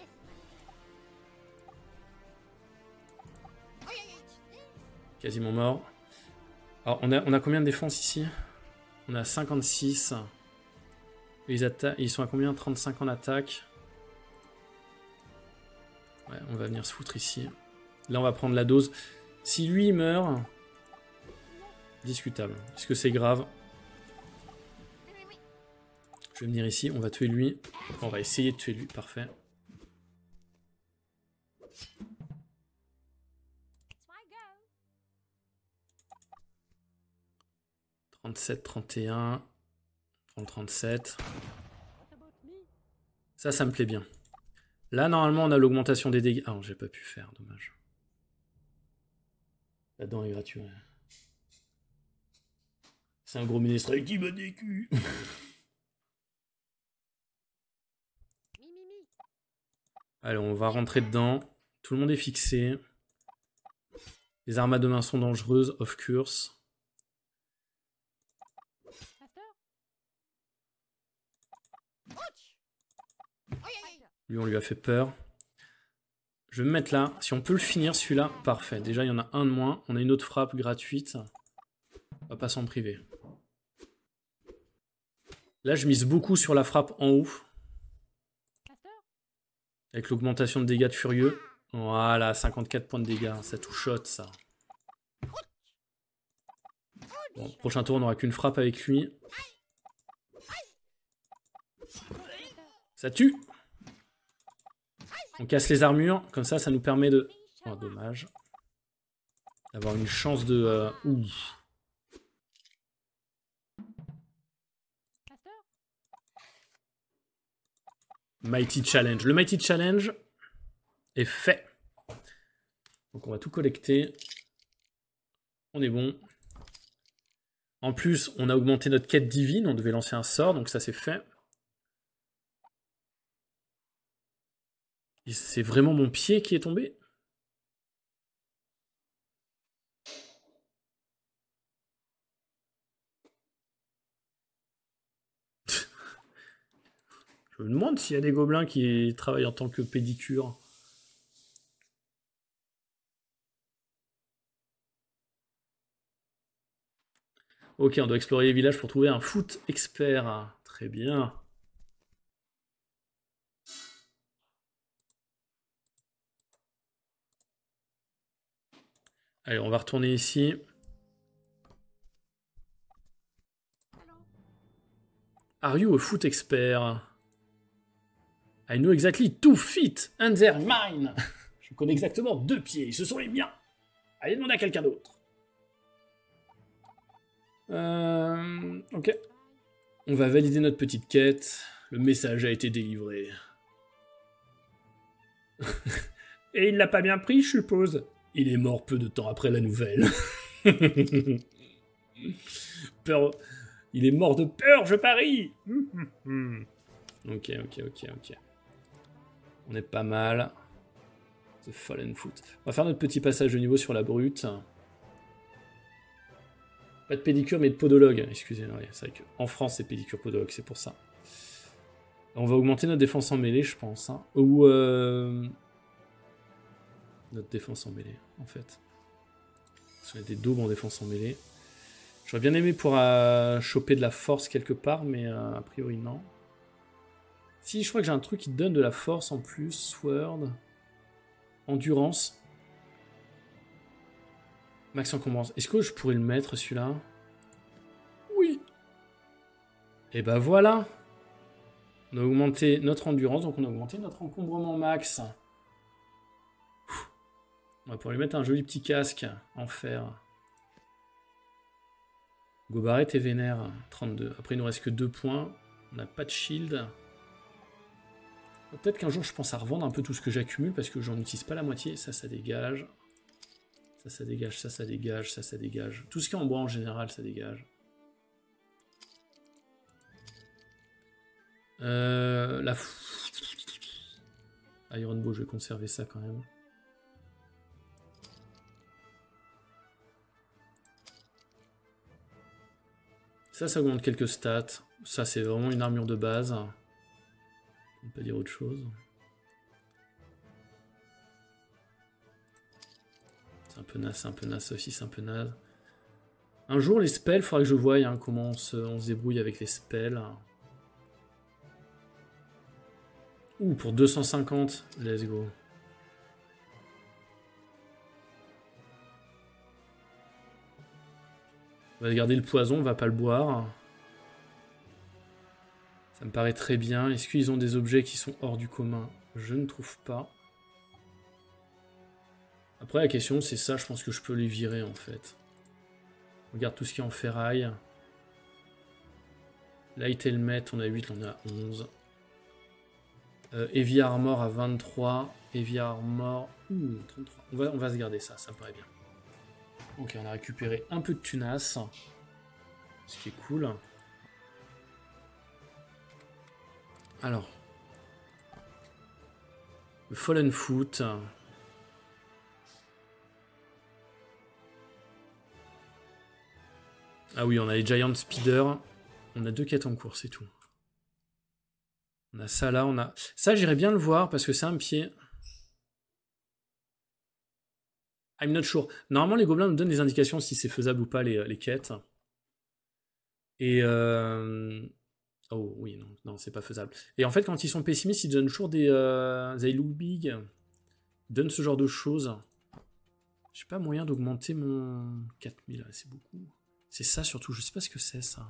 Quasiment mort. Alors, on a combien de défense ici? On a 56. Ils sont à combien? 35 en attaque. Ouais, on va venir se foutre ici. Là, on va prendre la dose. Si lui, il meurt, Discutable. Est-ce que c'est grave? Je vais venir ici, on va tuer lui. On va essayer de tuer lui, parfait. « 37, 31, 37. » Ça, ça me plaît bien. Là, normalement, on a l'augmentation des dégâts. Ah, j'ai pas pu faire, dommage. La dent est gratuite. C'est un gros ministre qui me décue. Allez, on va rentrer dedans. Tout le monde est fixé. Les armes à deux mains sont dangereuses, off curse. Lui, on lui a fait peur. Je vais me mettre là. Si on peut le finir, celui-là, parfait. Déjà, il y en a un de moins. On a une autre frappe gratuite. On va pas s'en priver. Là, je mise beaucoup sur la frappe en haut. Avec l'augmentation de dégâts de furieux. Voilà, 54 points de dégâts. Ça tout shot, ça. Bon, prochain tour, on n'aura qu'une frappe avec lui. Ça tue! On casse les armures, comme ça, ça nous permet de... Oh, dommage. D'avoir une chance de... Ouh. Mighty Challenge. Le Mighty Challenge est fait. Donc on va tout collecter. On est bon. En plus, on a augmenté notre quête divine. On devait lancer un sort, donc ça c'est fait. C'est vraiment mon pied qui est tombé. Je me demande s'il y a des gobelins qui travaillent en tant que pédicure. Ok, on doit explorer les villages pour trouver un foot expert. Très bien. Allez, on va retourner ici. Are you a foot expert? I know exactly 2 feet and they're mine. Je connais exactement 2 pieds, ce sont les miens. Allez demander à quelqu'un d'autre. Ok. On va valider notre petite quête. Le message a été délivré. Et il l'a pas bien pris, je suppose. Il est mort peu de temps après la nouvelle. Peur. Il est mort de peur, je parie. Ok, ok, ok, ok. On est pas mal. The Fallen Foot. On va faire notre petit passage de niveau sur la brute. Pas de pédicure, mais de podologue. Excusez-moi, c'est vrai qu'en France, c'est pédicure podologue, c'est pour ça. On va augmenter notre défense en mêlée, je pense. Hein. Ou... Notre défense en mêlée, en fait. On a des daubes en défense en mêlée. J'aurais bien aimé pour choper de la force quelque part, mais a priori non. Si, je crois que j'ai un truc qui donne de la force en plus. Sword. Endurance. Max encombrance. Est-ce que je pourrais le mettre, celui-là? Oui. Et ben voilà. On a augmenté notre endurance, donc on a augmenté notre encombrement max. On va pouvoir lui mettre un joli petit casque en fer. Gobaret et Vénère, 32. Après, il nous reste que 2 points. On n'a pas de shield. Peut-être qu'un jour, je pense à revendre un peu tout ce que j'accumule parce que j'en utilise pas la moitié. Ça, ça dégage. Ça, ça dégage. Ça, ça dégage. Ça, ça dégage. Tout ce qui est en bois, en général, ça dégage. La... Iron Bow, je vais conserver ça quand même. Ça, ça augmente quelques stats. Ça, c'est vraiment une armure de base. On ne peut pas dire autre chose. C'est un peu naze aussi, c'est un peu naze. Un jour, les spells, il faudra que je voie hein, comment on se débrouille avec les spells. Ouh, pour 250, let's go. On va garder le poison, on va pas le boire. Ça me paraît très bien. Est-ce qu'ils ont des objets qui sont hors du commun? Je ne trouve pas. Après, la question, c'est ça. Je pense que je peux les virer, en fait. On garde tout ce qui est en ferraille. Light Helmet, on a 8, on a 11. Heavy Armor à 23. Heavy Armor... 33. On va se garder ça, ça me paraît bien. Ok, on a récupéré un peu de tunas. Ce qui est cool. Alors... le Fallen Foot... ah oui, on a les Giant Speeder. On a 2 quêtes en cours, c'est tout. On a ça là, on a... ça, j'irais bien le voir, parce que c'est un pied. I'm not sure. Normalement, les gobelins nous donnent des indications si c'est faisable ou pas, les quêtes. Et... oh, oui, non c'est pas faisable. Et en fait, quand ils sont pessimistes, ils donnent toujours des look big. Ils donnent ce genre de choses. J'ai pas moyen d'augmenter mon... 4000, c'est beaucoup. C'est ça surtout, je sais pas ce que c'est ça.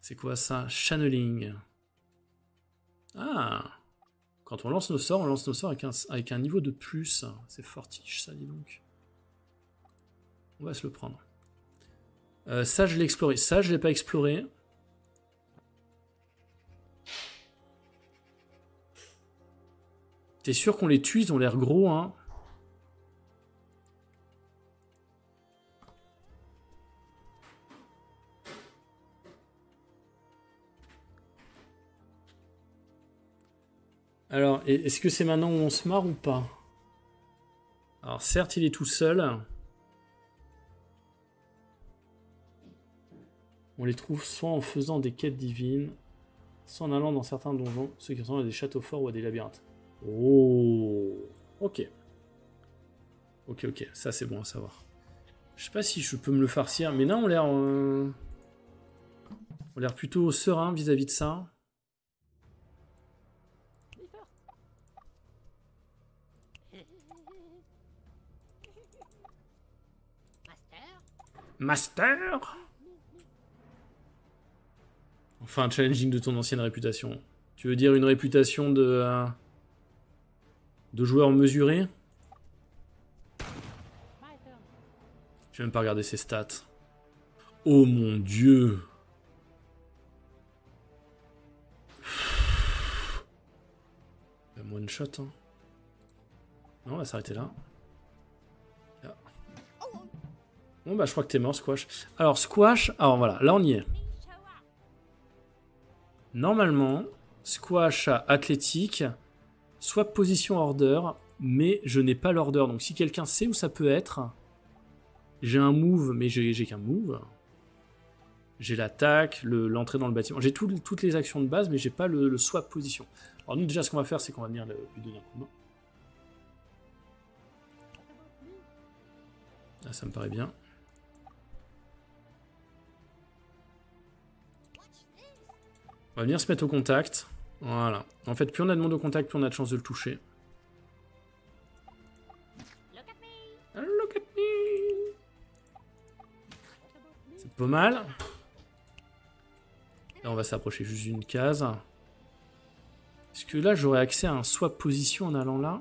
C'est quoi ça? Channeling. Ah! Quand on lance nos sorts avec un niveau de plus. C'est fortiche ça, dis donc. On va se le prendre. Ça je l'ai exploré, ça je l'ai pas exploré. T'es sûr qu'on les tue? Ils ont l'air gros, hein. Alors, est-ce que c'est maintenant où on se marre ou pas? Alors, certes, il est tout seul. On les trouve soit en faisant des quêtes divines, soit en allant dans certains donjons, ceux qui ressemblent à des châteaux forts ou à des labyrinthes. Oh, ok. Ok, ça c'est bon à savoir. Je sais pas si je peux me le farcir, mais non, on a l'air plutôt serein vis-à-vis de ça. Master? Enfin, un challenging de ton ancienne réputation. Tu veux dire une réputation de joueur mesuré? Je vais même pas regarder ses stats. Oh mon dieu! Même one shot, hein. Non, on va s'arrêter là. Bon bah je crois que t'es mort, Squash. Alors Squash, alors voilà, là on y est. Normalement, Squash a athlétique, soit position order, mais je n'ai pas l'order. Donc si quelqu'un sait où ça peut être, j'ai un move, mais j'ai qu'un move. J'ai l'attaque, l'entrée dans le bâtiment. J'ai toutes les actions de base, mais j'ai pas le swap position. Alors nous déjà ce qu'on va faire, c'est qu'on va venir lui donner un coup de main. Ah, ça me paraît bien. On va venir se mettre au contact. Voilà. En fait, plus on a de monde au contact, plus on a de chance de le toucher. Look at me. C'est pas mal. Là, on va s'approcher juste d'une case. Est-ce que là, j'aurais accès à un swap position en allant là?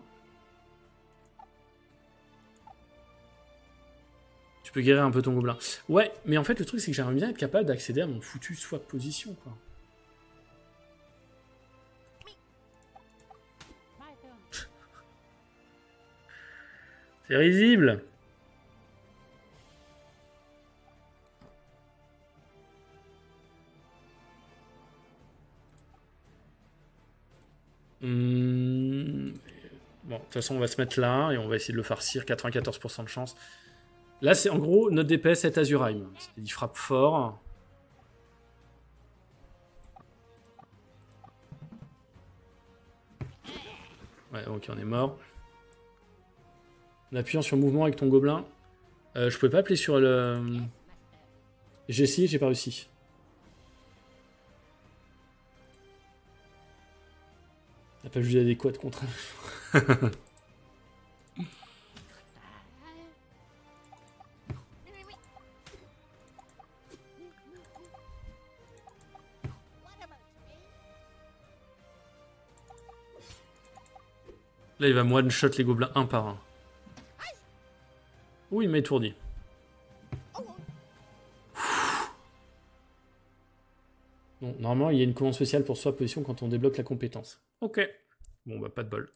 Tu peux guérir un peu ton gobelin. Ouais, mais en fait, le truc, c'est que j'aimerais bien être capable d'accéder à mon foutu swap position, quoi. C'est risible. Bon, de toute façon, on va se mettre là et on va essayer de le farcir. 94% de chance. Là, c'est en gros, notre DPS est Azurheim. Il frappe fort. Ouais, ok, on est mort. En appuyant sur mouvement avec ton gobelin. Je pouvais pas appeler sur le... J'ai essayé, j'ai pas réussi. T'as pas jugé adéquat contre un... Là, il va me one-shot les gobelins un par un. Oui, il m'a étourdi. Bon, normalement, il y a une commande spéciale pour soi position quand on débloque la compétence. Ok. Bon, bah, pas de bol.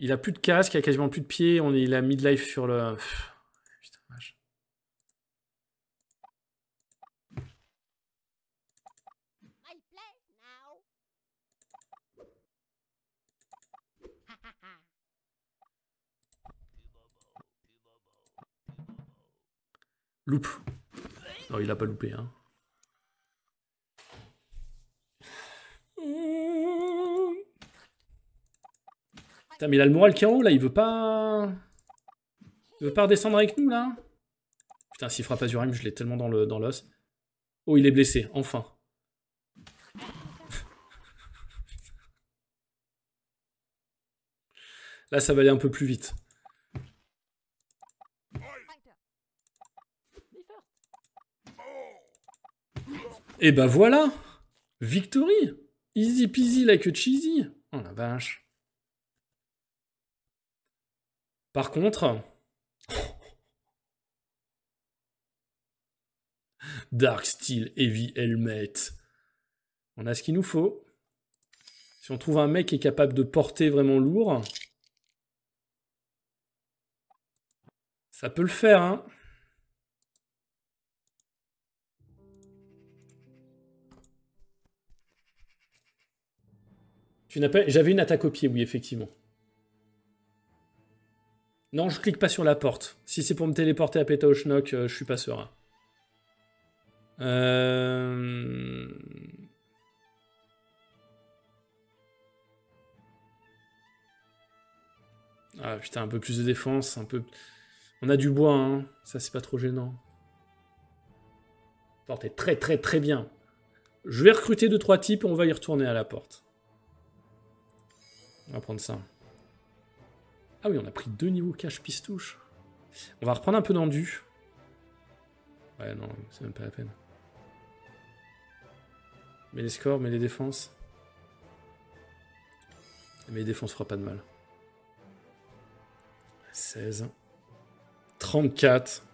Il a plus de casque, il a quasiment plus de pieds. Il a midlife sur le... Putain, vache. Loupe. Non, il a pas loupé, hein. Putain, mais il a le moral qui est en haut, là. Il veut pas... Il veut pas redescendre avec nous, là. Putain, s'il frappe Azurheim, je l'ai tellement dans l'os. Oh, il est blessé, enfin. Là, ça va aller un peu plus vite. Et bah voilà, victory, easy peasy like a cheesy. Oh la vache. Par contre, Dark Steel Heavy Helmet. On a ce qu'il nous faut. Si on trouve un mec qui est capable de porter vraiment lourd, ça peut le faire, hein. J'avais une attaque au pied, oui, effectivement. Non, je clique pas sur la porte. Si c'est pour me téléporter à Pétaochnock, je suis pas serein. Ah putain, un peu plus de défense, un peu... On a du bois, hein. Ça, c'est pas trop gênant. La porte est très très très bien. Je vais recruter 2-3 types et on va y retourner à la porte. On va prendre ça. Ah oui, on a pris 2 niveaux cache-pistouche. On va reprendre un peu d'endu. Ouais, non, c'est même pas la peine. Mais les scores, mais les défenses. Mais les défenses fera pas de mal. 16. 34.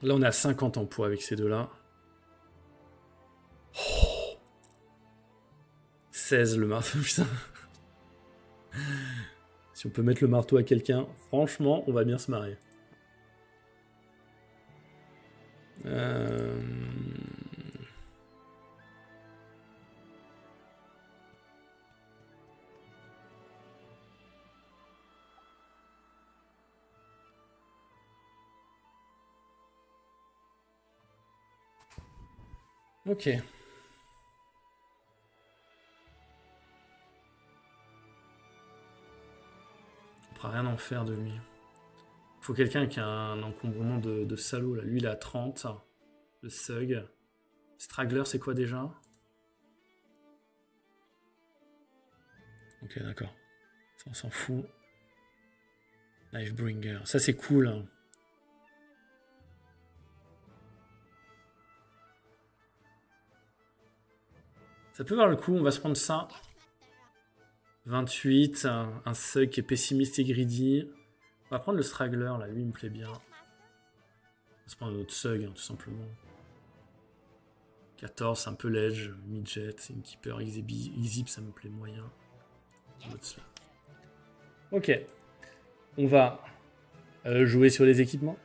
Là, on a 50 en poids avec ces deux-là. Oh, 16 le marteau, putain. Si on peut mettre le marteau à quelqu'un, franchement, on va bien se marrer. Ok. Rien en faire de lui. Faut quelqu'un qui a un encombrement de salaud là. Lui il a 30. Le Sug. Straggler c'est quoi déjà? Ok d'accord. Ça on s'en fout. Lifebringer. Ça c'est cool. Ça peut voir le coup, on va se prendre ça. 28, un Sug qui est pessimiste et greedy. On va prendre le Straggler, là, lui il me plaît bien. On va se prendre un autre Sug, hein, tout simplement. 14, un peu Ledge, Midget, Inkeeper, Xib, ça me plaît moyen. Ok. On va jouer sur les équipements.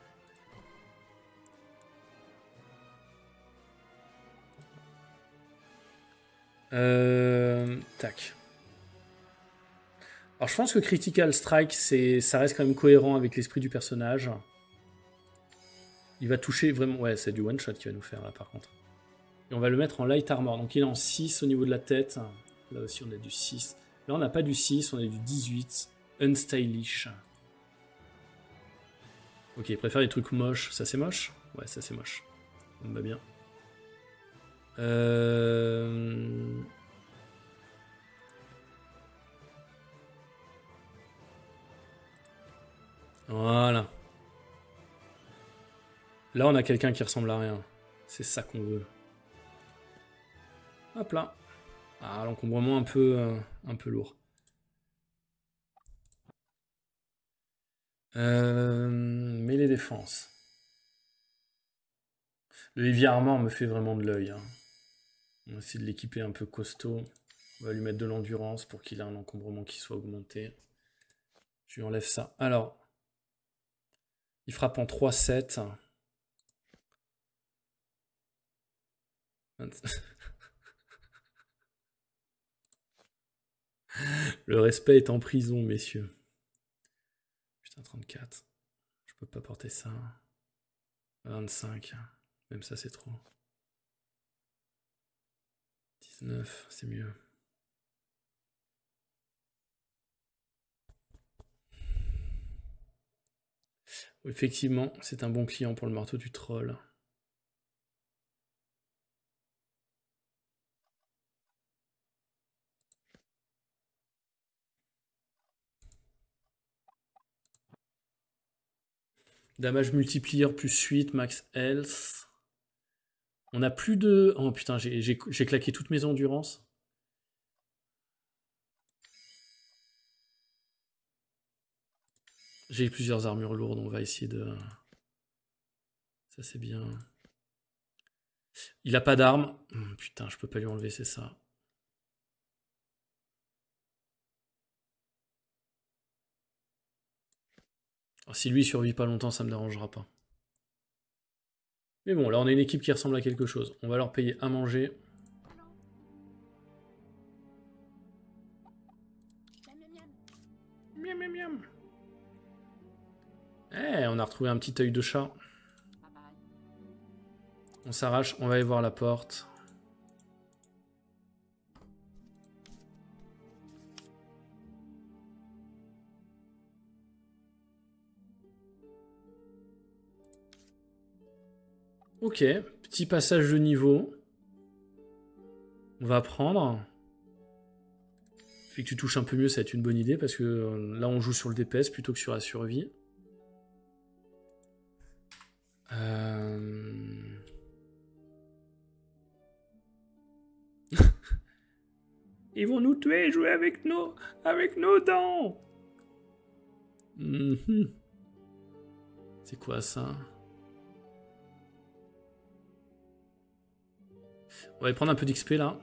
Tac. Alors je pense que Critical Strike, ça reste quand même cohérent avec l'esprit du personnage. Il va toucher vraiment... Ouais, c'est du one-shot qu'il va nous faire là par contre. Et on va le mettre en Light Armor. Donc il est en 6 au niveau de la tête. Là aussi on a du 6. Là on n'a pas du 6, on a du 18. Unstylish. Ok, il préfère les trucs moches. Ça c'est moche? Ouais, ça c'est moche. On va bien. Voilà. Là, on a quelqu'un qui ressemble à rien. C'est ça qu'on veut. Hop là. Ah, l'encombrement un peu lourd. Mais les défenses. Le heavy armor me fait vraiment de l'œil. Hein. On va essayer de l'équiper un peu costaud. On va lui mettre de l'endurance pour qu'il ait un encombrement qui soit augmenté. Je lui enlève ça. Alors, il frappe en 3-7. Le respect est en prison, messieurs. Putain, 34. Je peux pas porter ça. 25. Même ça, c'est trop. 19, c'est mieux. Effectivement, c'est un bon client pour le marteau du troll. Damage multiplier plus 8, max health. On a plus de... Oh putain, j'ai claqué toutes mes endurances. J'ai plusieurs armures lourdes, on va essayer de... Ça c'est bien. Il n'a pas d'armes. Putain, je peux pas lui enlever, c'est ça. Alors, si lui il survit pas longtemps, ça me dérangera pas. Mais bon, là on a une équipe qui ressemble à quelque chose. On va leur payer à manger. Miam miam miam. Eh, on a retrouvé un petit œil de chat. On s'arrache, on va aller voir la porte. Ok, petit passage de niveau. On va apprendre. Fait que tu touches un peu mieux, ça va être une bonne idée parce que là on joue sur le DPS plutôt que sur la survie. Ils vont nous tuer, jouer avec nos dents. C'est quoi ça? On va y prendre un peu d'XP là.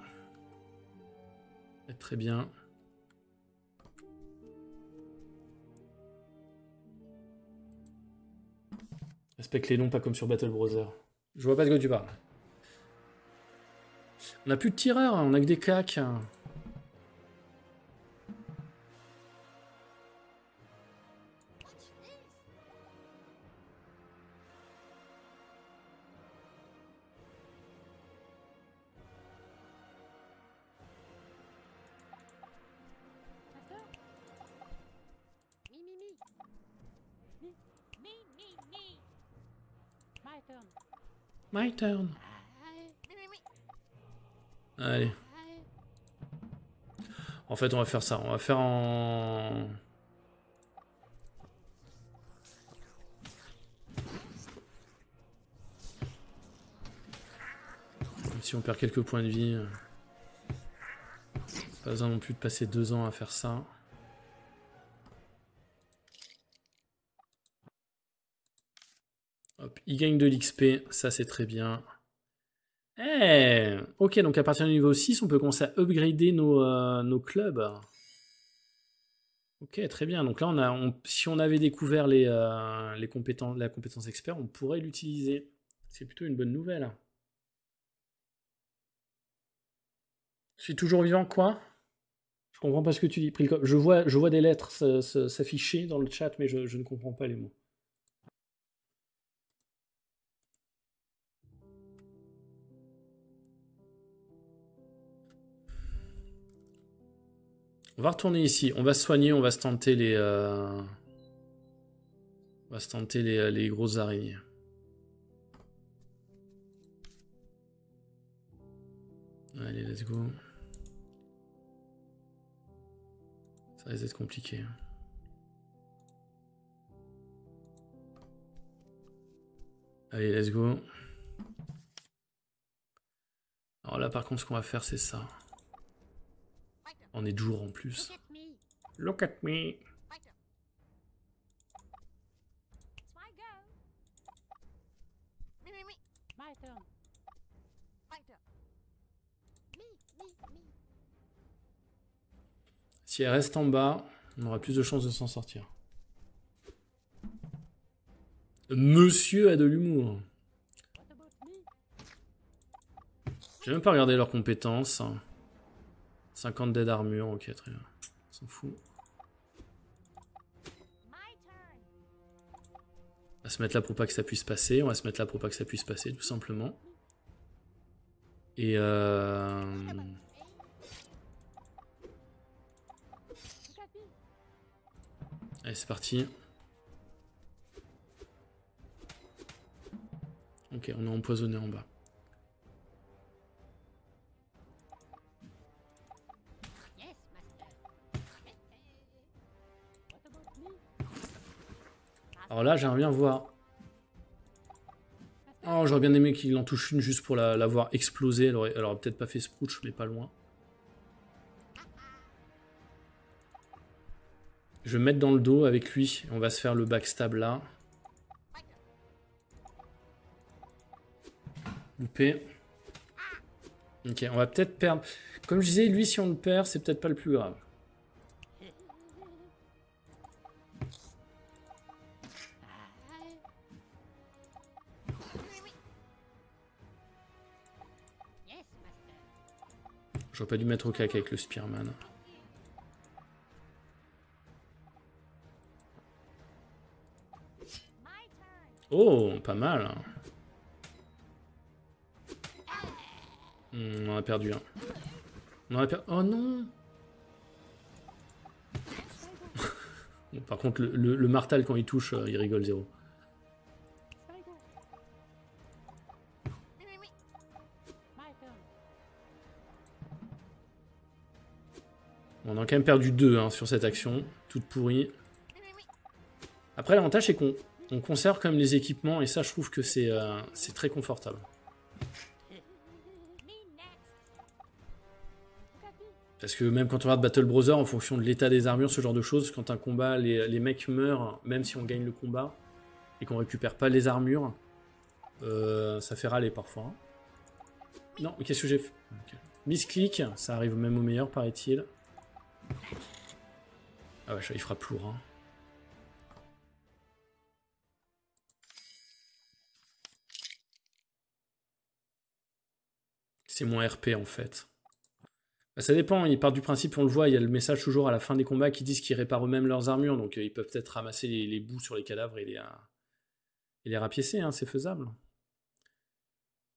Très bien. Respecte les noms, pas comme sur Battle Brothers. Je vois pas de quoi tu parles. On a plus de tireurs, on a que des claques. My turn. Allez. En fait, on va faire ça. On va faire en... Même si on perd quelques points de vie. Pas besoin non plus de passer 2 ans à faire ça. Hop, il gagne de l'XP, ça c'est très bien. Hey, ok, donc à partir du niveau 6, on peut commencer à upgrader nos clubs. Ok, très bien. Donc là, si on avait découvert la compétence expert, on pourrait l'utiliser. C'est plutôt une bonne nouvelle. Je suis toujours vivant, quoi? Je comprends pas ce que tu dis. Je vois des lettres s'afficher dans le chat, mais je ne comprends pas les mots. On va retourner ici, on va se soigner, on va se tenter les grosses araignées. Allez, let's go. Ça risque d'être compliqué. Allez, let's go. Alors là par contre ce qu'on va faire c'est ça. On est de jour en plus. Look at me. Si elle reste en bas, on aura plus de chances de s'en sortir. Monsieur a de l'humour. J'ai même pas regardé leurs compétences. 50 d'aide armure, ok très bien. On s'en fout. On va se mettre là pour pas que ça puisse passer. On va se mettre là pour pas que ça puisse passer, tout simplement. Et allez, c'est parti. Ok, on est empoisonné en bas. Alors là, j'aimerais bien voir... Oh, j'aurais bien aimé qu'il en touche une juste pour la voir exploser. Elle aurait peut-être pas fait sprouch, mais pas loin. Je vais me mettre dans le dos avec lui. On va se faire le backstab là. Loupé. Ok, on va peut-être perdre. Comme je disais, lui, si on le perd, c'est peut-être pas le plus grave. J'aurais pas dû mettre au cac avec le Spearman. Oh, pas mal. On en a perdu un. On en a perdu... Oh non. Par contre, le Martal, quand il touche, il rigole zéro. Bon, on a quand même perdu 2 hein, sur cette action, toute pourrie. Après, l'avantage, c'est qu'on... on conserve quand même les équipements et ça je trouve que c'est très confortable. Parce que même quand on regarde Battle Brothers, en fonction de l'état des armures, ce genre de choses, quand un combat, les mecs meurent, même si on gagne le combat et qu'on récupère pas les armures, ça fait râler parfois. Hein. Non, qu'est-ce que j'ai fait okay. Misclick, ça arrive même au meilleur paraît-il. Ah ouais, il frappe lourd. Hein. C'est moins RP en fait. Bah, ça dépend, ils partent du principe, on le voit, il y a le message toujours à la fin des combats qui disent qu'ils réparent eux-mêmes leurs armures, donc ils peuvent peut-être ramasser les bouts sur les cadavres et les rapiécer, hein, c'est faisable.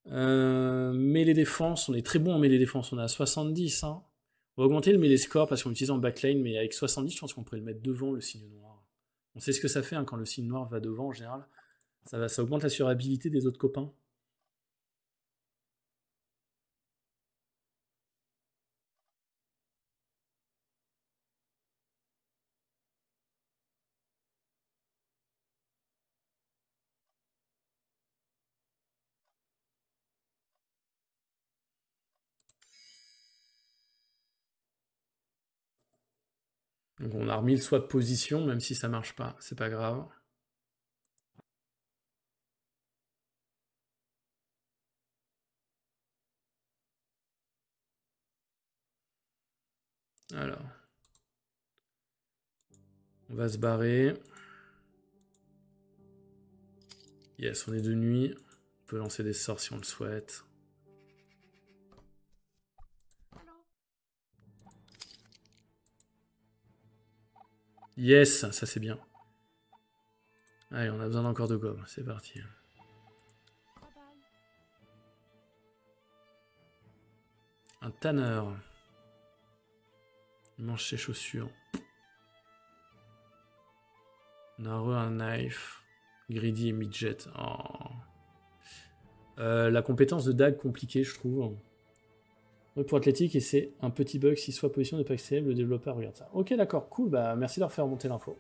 Mêlée défense, on est très bon en mêlée défense, on est à 70. Hein. On va augmenter le mêlée score parce qu'on l'utilise en backlane, mais avec 70, je pense qu'on pourrait le mettre devant le signe noir. On sait ce que ça fait hein, quand le signe noir va devant en général, ça augmente la surhabilité des autres copains. Donc on a remis le swap position, même si ça marche pas, c'est pas grave. Alors, on va se barrer. Yes, on est de nuit. On peut lancer des sorts si on le souhaite. Yes, ça c'est bien. Allez, on a besoin d'encore de gomme, c'est parti. Un tanneur. Il mange ses chaussures. On a re un knife. Greedy et midget. Oh. La compétence de dag compliquée, je trouve. Pour athlétique, et c'est un petit bug, si soit position n'est pas accessible, le développeur regarde ça. Ok, d'accord, cool, bah merci de leur faire remonter l'info.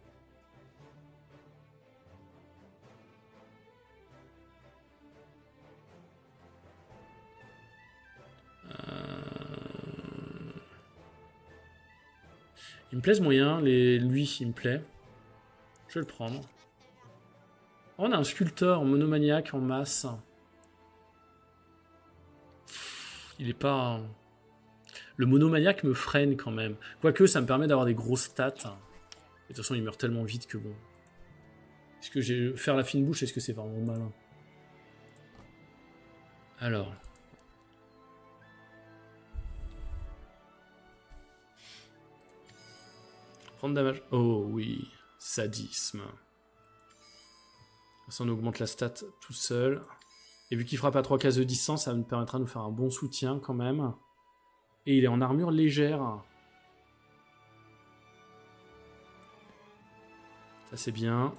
Ils me plaisent moyen, lui, il me plaît. Je vais le prendre. Oh, on a un sculpteur monomaniaque en masse. Il est pas... Le monomaniaque me freine quand même. Quoique, ça me permet d'avoir des grosses stats. Et de toute façon, il meurt tellement vite que bon... Est-ce que j'ai... Faire la fine bouche, est-ce que c'est vraiment malin? Alors... Prendre damage... Oh oui, sadisme. Ça, on augmente la stat tout seul. Et vu qu'il frappe à 3 cases de distance, ça me permettra de nous faire un bon soutien quand même. Et il est en armure légère. Ça c'est bien.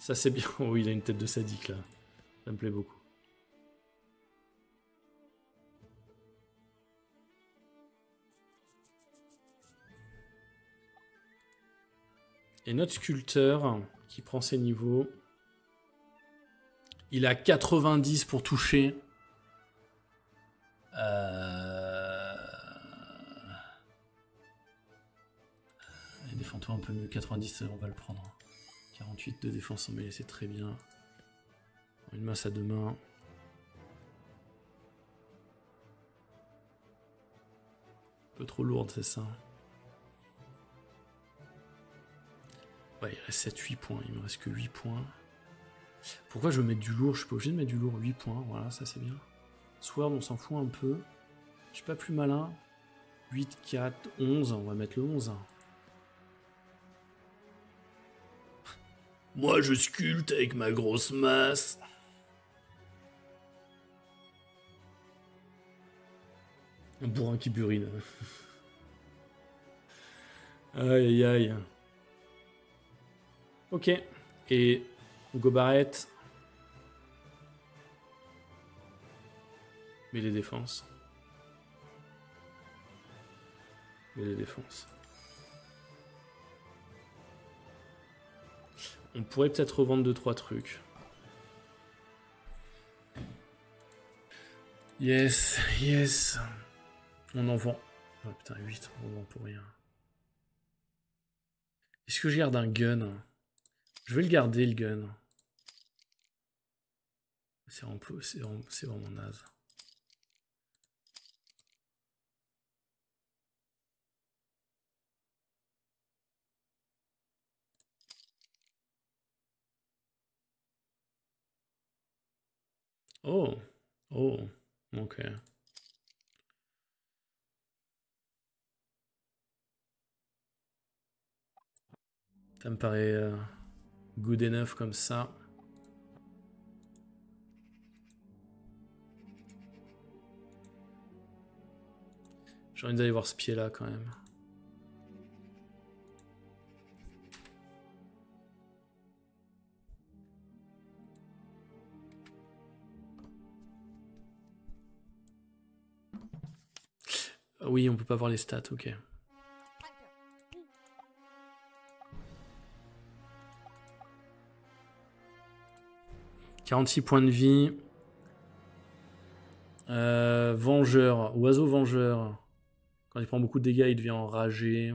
Ça c'est bien. Oh, il a une tête de sadique là. Ça me plaît beaucoup. Et notre sculpteur qui prend ses niveaux. Il a 90 pour toucher. Défends-toi un peu mieux. 90, on va le prendre. 48 de défense en mêlée, c'est très bien. Une masse à deux mains. Un peu trop lourde, c'est ça. Ouais, il reste 7-8 points. Il me reste que 8 points. Pourquoi je veux mettre du lourd? Je suis pas obligé de mettre du lourd. 8 points, voilà, ça c'est bien. Sword, on s'en fout un peu. Je suis pas plus malin. 8, 4, 11. On va mettre le 11. Moi, je sculpte avec ma grosse masse. Un bourrin qui burine. Aïe, aïe, aïe. Ok. Et... Gobarrette. Mais les défenses. Mais les défenses. On pourrait peut-être revendre 2-3 trucs. Yes, yes. On en vend. Oh putain, 8, on en vend pour rien. Est-ce que je garde un gun? Je vais le garder, le gun. C'est vraiment naze. Oh, oh, ok. Ça me paraît good enough comme ça. J'ai envie d'aller voir ce pied-là, quand même. Oui, on peut pas voir les stats, ok. « 46 points de vie. Vengeur. Oiseau vengeur. » Quand il prend beaucoup de dégâts, il devient enragé.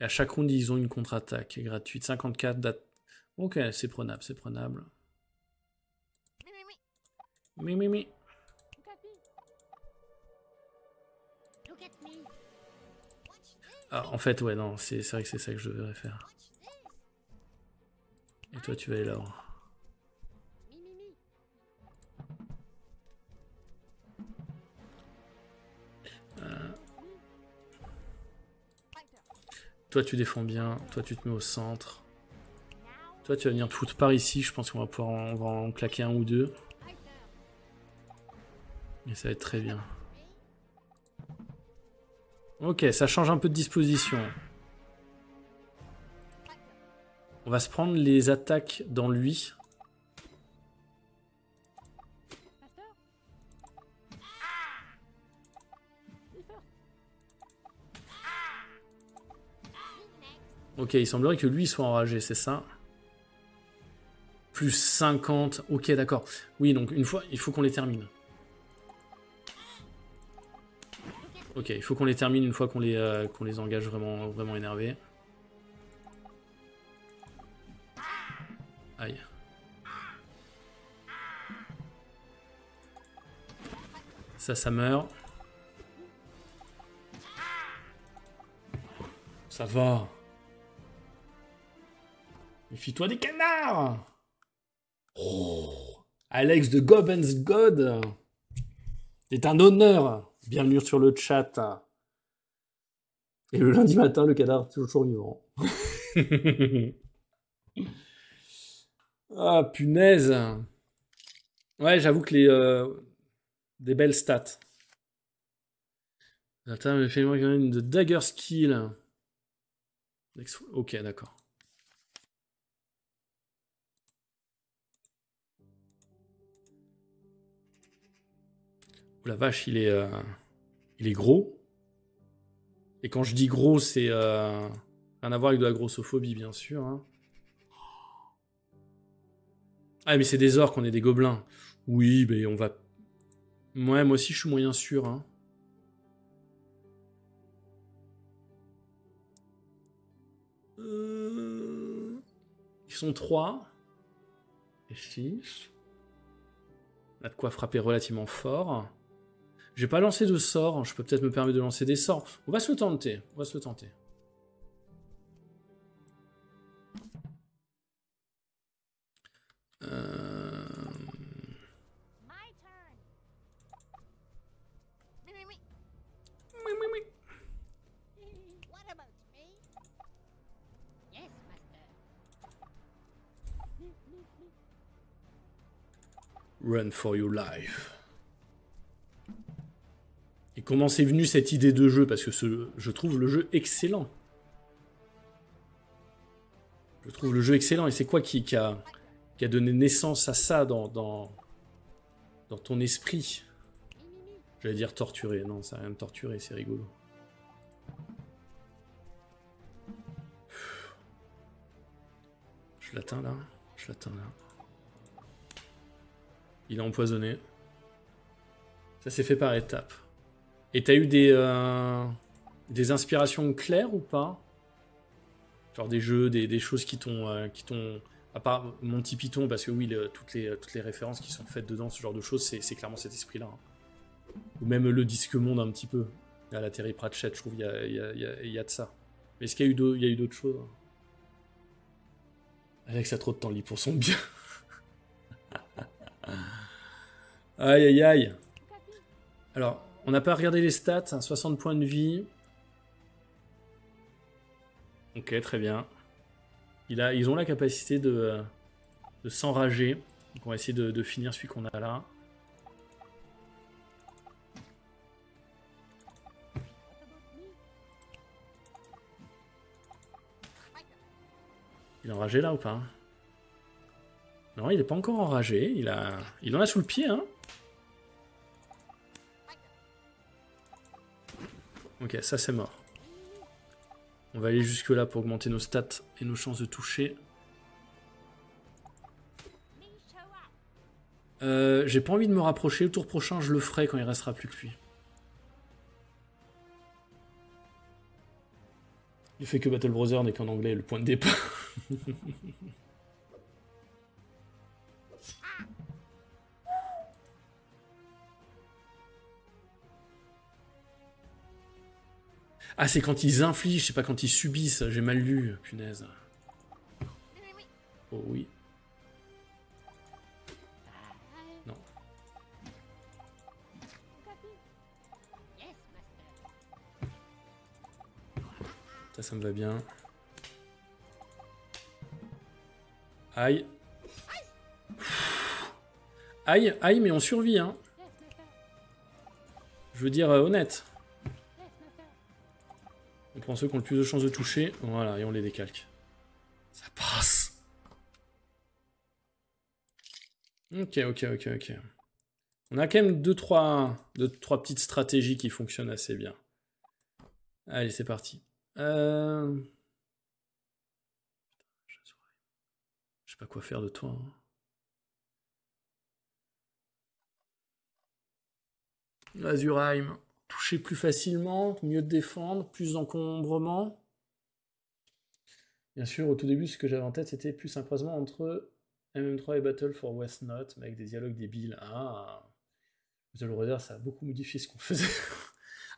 Et à chaque round, ils ont une contre-attaque gratuite. 54 date. Ok, c'est prenable, c'est prenable. Mais. Ah, en fait, ouais, non, c'est vrai que c'est ça que je devrais faire. Et toi, tu vas aller là-haut. Toi tu défends bien, toi tu te mets au centre. Toi tu vas venir te foutre par ici, je pense qu'on va pouvoir en claquer un ou deux. Et ça va être très bien. Ok, ça change un peu de disposition. On va se prendre les attaques dans lui. Ok, il semblerait que lui soit enragé, c'est ça? Plus 50, ok d'accord. Oui, donc une fois, il faut qu'on les termine. Ok, il faut qu'on les termine une fois qu'on les engage vraiment, vraiment énervés. Aïe. Ça, ça meurt. Ça va. Méfie-toi des canards. Oh, Alex de Gobens God. C'est un honneur. Bienvenue sur le chat. Et le lundi matin, le canard toujours vivant. Ah, punaise. Ouais, j'avoue que les... des belles stats. Attends, j'ai fait une de dagger skill. Ok, d'accord. La vache, il est gros. Et quand je dis gros, c'est rien à voir avec de la grossophobie, bien sûr. Hein. Ah, mais c'est des orques, on est des gobelins. Oui, mais on va... Ouais, moi aussi, je suis moyen sûr. Hein. Ils sont 3 et 6. On a de quoi frapper relativement fort. J'ai pas lancé de sort. Je peux peut-être me permettre de lancer des sorts. On va se tenter. On va se tenter. Run for your life. Et comment c'est venu cette idée de jeu? Parce que je trouve le jeu excellent. Je trouve le jeu excellent. Et c'est quoi qui a donné naissance à ça dans ton esprit? J'allais dire torturé. Non, ça n'a rien de torturé, c'est rigolo. Je l'atteins là. Je l'atteins là. Il est empoisonné. Ça s'est fait par étapes. Et t'as eu des inspirations claires ou pas? Genre des jeux, des choses qui t'ont... à part Monty Python, parce que oui, toutes les références qui sont faites dedans, ce genre de choses, c'est clairement cet esprit-là. Hein. Ou même le Disque Monde un petit peu. À la Terry Pratchett, je trouve, il y a de ça. Mais est-ce qu'il y a eu d'autres choses? Alex a trop de temps libre pour son bien. Aïe aïe aïe. Alors, on n'a pas regardé les stats, hein, 60 points de vie. Ok, très bien. Ils ont la capacité de s'enrager. Donc on va essayer de finir celui qu'on a là. Il est enragé là ou pas? Non, il n'est pas encore enragé. Il en a sous le pied, hein. Ok, ça c'est mort. On va aller jusque là pour augmenter nos stats et nos chances de toucher. J'ai pas envie de me rapprocher. Le tour prochain, je le ferai quand il restera plus que lui. Le fait que Battle Brothers n'est qu'en anglais, le point de départ. Ah, c'est quand ils infligent, c'est pas quand ils subissent. J'ai mal lu, punaise. Oh oui. Non. Ça me va bien. Aïe. Aïe, aïe, mais on survit, hein. Je veux dire, honnête. On prend ceux qui ont le plus de chances de toucher, voilà, et on les décalque. Ça passe. Ok, ok, ok, ok. On a quand même deux, trois petites stratégies qui fonctionnent assez bien. Allez, c'est parti. Je sais pas quoi faire de toi. Hein. Azurheim. toucher plus facilement, mieux défendre, plus d'encombrement. Bien sûr, au tout début, ce que j'avais en tête, c'était plus un croisement entre MM3 et Battle for Wesnoth, mais avec des dialogues débiles. Ah, Battle Brothers, ça a beaucoup modifié ce qu'on faisait.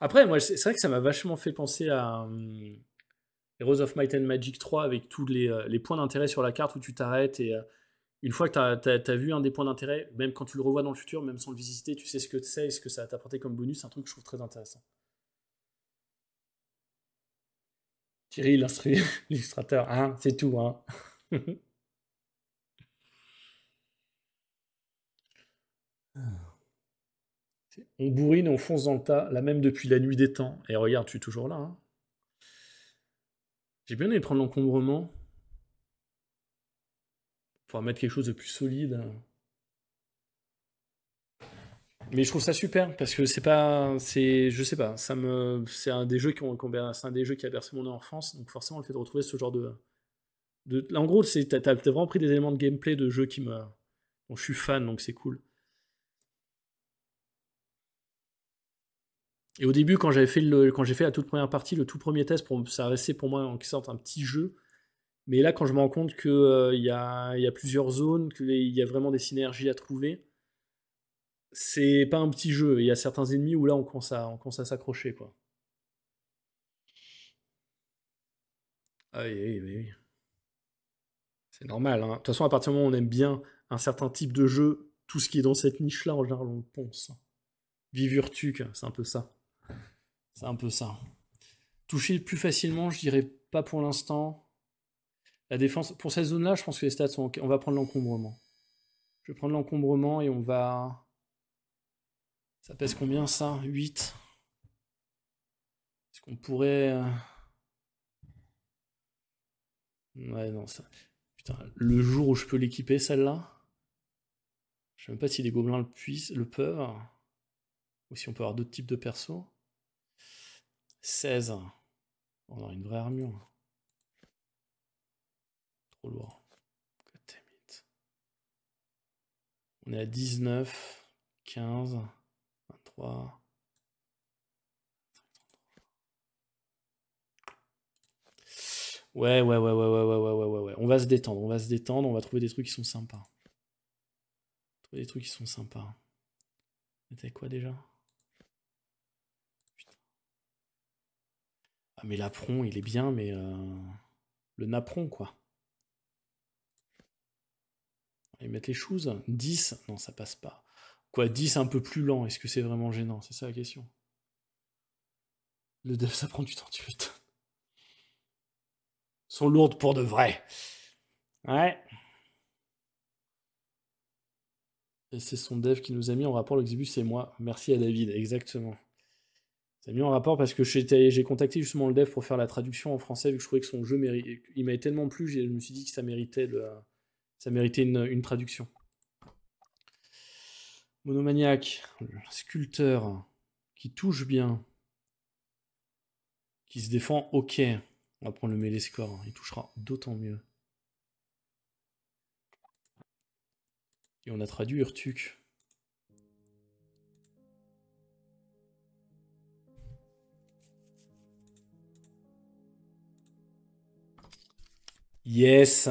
Après, moi, c'est vrai que ça m'a vachement fait penser à Heroes of Might and Magic 3, avec tous les points d'intérêt sur la carte où tu t'arrêtes, et une fois que tu as vu un des points d'intérêt, même quand tu le revois dans le futur, même sans le visiter, tu sais ce que c'est et ce que ça t'a apporté comme bonus, c'est un truc que je trouve très intéressant. Thierry, l'illustrateur, hein, c'est tout, hein. On bourrine, on fonce dans le tas, la même depuis la nuit des temps. Et regarde, tu es toujours là, hein. J'ai bien aimé prendre l'encombrement. Pour mettre quelque chose de plus solide. Mais je trouve ça super, parce que c'est pas... Je sais pas, c'est un des jeux qui a bercé mon enfance, donc forcément le fait de retrouver ce genre de... Là, en gros, t'as vraiment pris des éléments de gameplay de jeux qui me... Bon, je suis fan, donc c'est cool. Et au début, quand j'ai fait, la toute première partie, le tout premier test, ça restait pour moi en quelque sorte un petit jeu. Mais là, quand je me rends compte qu'il y a plusieurs zones, qu'il y a vraiment des synergies à trouver, c'est pas un petit jeu. Il y a certains ennemis où là, on commence à s'accrocher, quoi. Ah oui. C'est normal, hein. De toute façon, à partir du moment où on aime bien un certain type de jeu, tout ce qui est dans cette niche-là, en général, on le ponce. Vive Urtuk, c'est un peu ça. C'est un peu ça. Toucher plus facilement, je dirais pas pour l'instant. La défense, pour cette zone-là, je pense que les stats sont ok. On va prendre l'encombrement. Je vais prendre l'encombrement et on va... Ça pèse combien, ça? 8. Est-ce qu'on pourrait... Ouais, non, ça... Putain, le jour où je peux l'équiper, celle-là... Je sais même pas si les gobelins le peuvent. Ou si on peut avoir d'autres types de persos. 16. On a une vraie armure. Trop lourd. God damn it. On est à 19, 15, 23. Ouais. On va se détendre, on va trouver des trucs qui sont sympas. C'était quoi déjà? Ah mais l'apron, il est bien, mais le napron, quoi. Ils mettent les choses. 10, non, ça passe pas. Quoi, 10 un peu plus lent, est-ce que c'est vraiment gênant? C'est ça la question. Le dev, ça prend du temps, tu m'étonnes. Ils sont lourdes pour de vrai. Ouais. Et c'est son dev qui nous a mis en rapport, le Xebus et moi. Merci à David, exactement. Ça a mis en rapport parce que j'ai contacté justement le dev pour faire la traduction en français, vu que je trouvais que son jeu méritait. Il m'avait tellement plu, je me suis dit que ça méritait une traduction. Monomaniaque, sculpteur, qui touche bien, qui se défend, ok. On va prendre le melee score, hein. Il touchera d'autant mieux. Et on a traduit Urtuk. Yes.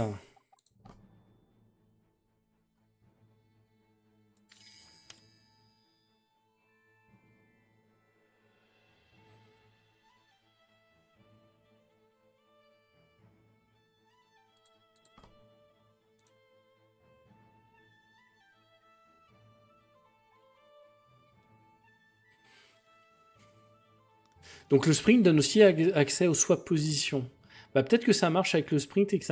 Donc le sprint donne aussi accès au swap position. Bah, peut-être que ça marche avec le sprint et qu'il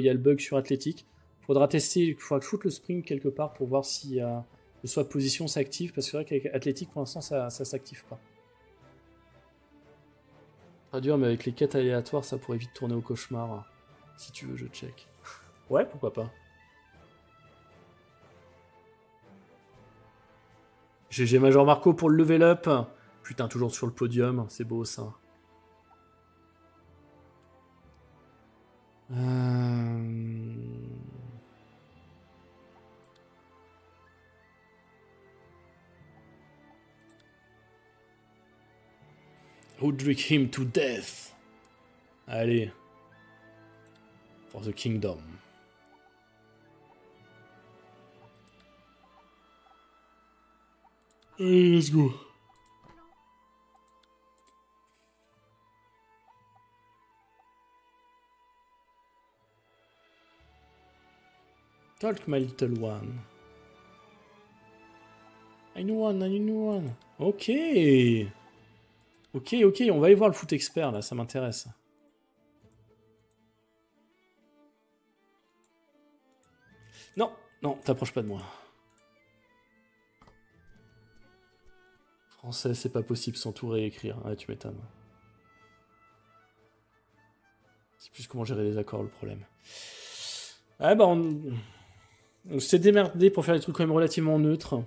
y a le bug sur athlétique. Faudra tester, il faudra que je foute le sprint quelque part pour voir si le swap position s'active, parce que c'est vrai qu'avec athlétique pour l'instant ça s'active pas. Traduire, mais avec les quêtes aléatoires ça pourrait vite tourner au cauchemar. Si tu veux, je check. Ouais, pourquoi pas. GG Major Marco pour le level up. Putain, toujours sur le podium, c'est beau ça. Who drink him to death. Allez. For the kingdom. Allez, let's go. Talk, my little one. I knew one. Ok, on va aller voir le foot expert, là, ça m'intéresse. Non, t'approches pas de moi. Français, c'est pas possible sans tout réécrire. Ouais, tu m'étonnes. C'est plus comment gérer les accords, le problème. Ah bah, on s'est démerdé pour faire des trucs quand même relativement neutres.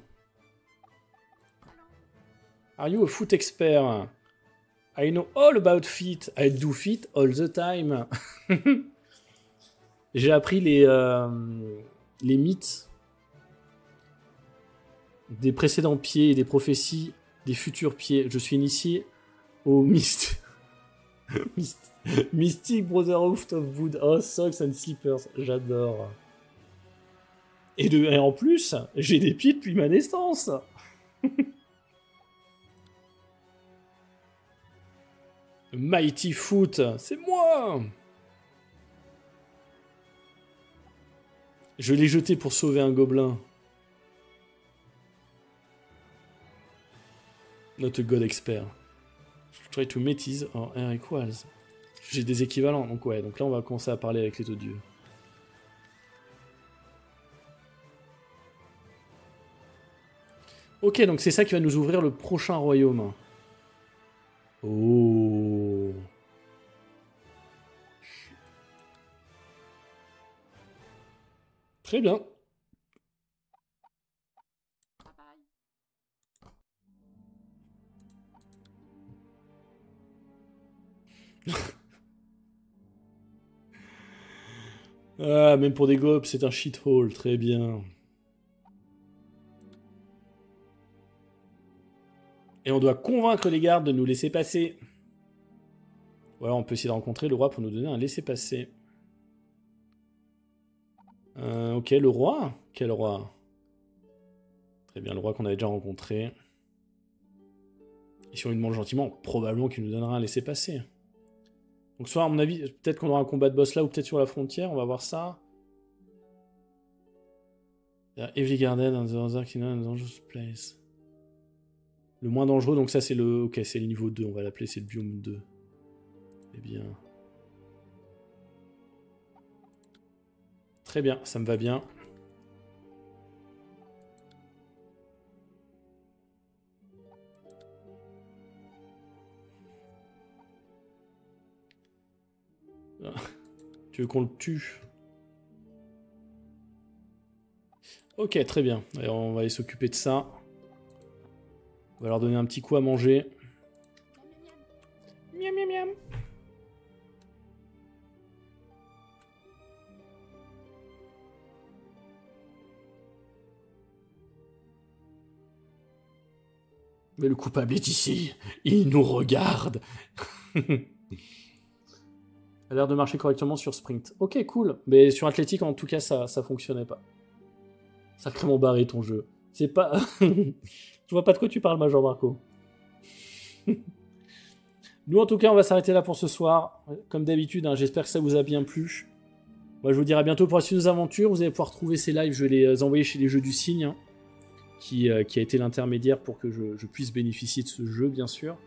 Are you a foot expert? I know all about feet. I do feet all the time. J'ai appris les mythes des précédents pieds et des prophéties des futurs pieds. Je suis initié au Mystic Brotherhood of Wood. Oh, socks and slippers. J'adore. Et en plus, j'ai des pieds depuis ma naissance. Mighty Foot, c'est moi! Je l'ai jeté pour sauver un gobelin. Notre god expert. Try to métise or R equals. J'ai des équivalents, donc ouais, donc là on va commencer à parler avec les taux de dieu. Ok, donc c'est ça qui va nous ouvrir le prochain royaume. Oh. Très bien. Ah, même pour des gobs, c'est un shithole. Très bien. Et on doit convaincre les gardes de nous laisser passer. Voilà, on peut essayer de rencontrer le roi pour nous donner un laisser-passer. Ok, le roi? Quel roi? Très bien, le roi qu'on avait déjà rencontré. Et si on lui demande gentiment, probablement qu'il nous donnera un laisser-passer. Donc soit, à mon avis, peut-être qu'on aura un combat de boss là, ou peut-être sur la frontière, on va voir ça. Every garden and the other kingdom and the dangerous place. Le moins dangereux, donc ça c'est le... Ok, c'est le niveau 2, on va l'appeler, c'est le biome 2. Eh bien... Très bien, ça me va bien. Tu veux qu'on le tue? Ok, très bien. Alors, on va aller s'occuper de ça. On va leur donner un petit coup à manger. Miam, miam, miam. Mais le coupable est ici. Il nous regarde. A l'air de marcher correctement sur sprint. Ok, cool. Mais sur athlétique, en tout cas, ça fonctionnait pas. Sacrément barré ton jeu. C'est pas... Je vois pas de quoi tu parles, Major Marco. Nous, en tout cas, on va s'arrêter là pour ce soir. Comme d'habitude, hein, j'espère que ça vous a bien plu. Moi, je vous dirai à bientôt pour la suite de nos aventures. Vous allez pouvoir trouver ces lives. Je vais les envoyer chez les Jeux du Cygne, hein, qui a été l'intermédiaire pour que je puisse bénéficier de ce jeu, bien sûr.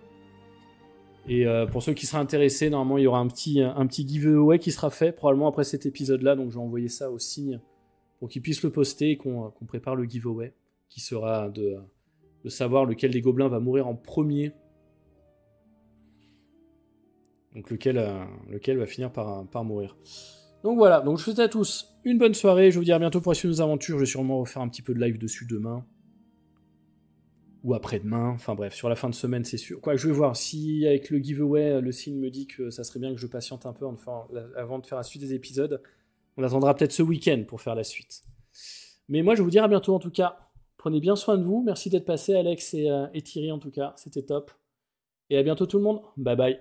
Et pour ceux qui seraient intéressés, normalement, il y aura un petit giveaway qui sera fait, probablement après cet épisode-là. Donc, je vais envoyer ça au Cygne pour qu'ils puissent le poster et qu'on prépare le giveaway qui sera de savoir lequel des gobelins va mourir en premier. Donc lequel va finir par mourir. Donc voilà, donc je vous souhaite à tous une bonne soirée, je vous dis à bientôt pour la suite de nos aventures, je vais sûrement refaire un petit peu de live dessus demain. Ou après-demain, enfin bref, sur la fin de semaine c'est sûr. Quoi, je vais voir si avec le giveaway, le signe me dit que ça serait bien que je patiente un peu avant de faire la suite des épisodes. On attendra peut-être ce week-end pour faire la suite. Mais moi je vais vous dire à bientôt en tout cas. Prenez bien soin de vous. Merci d'être passé, Alex et Thierry, en tout cas. C'était top. et à bientôt tout le monde. Bye bye.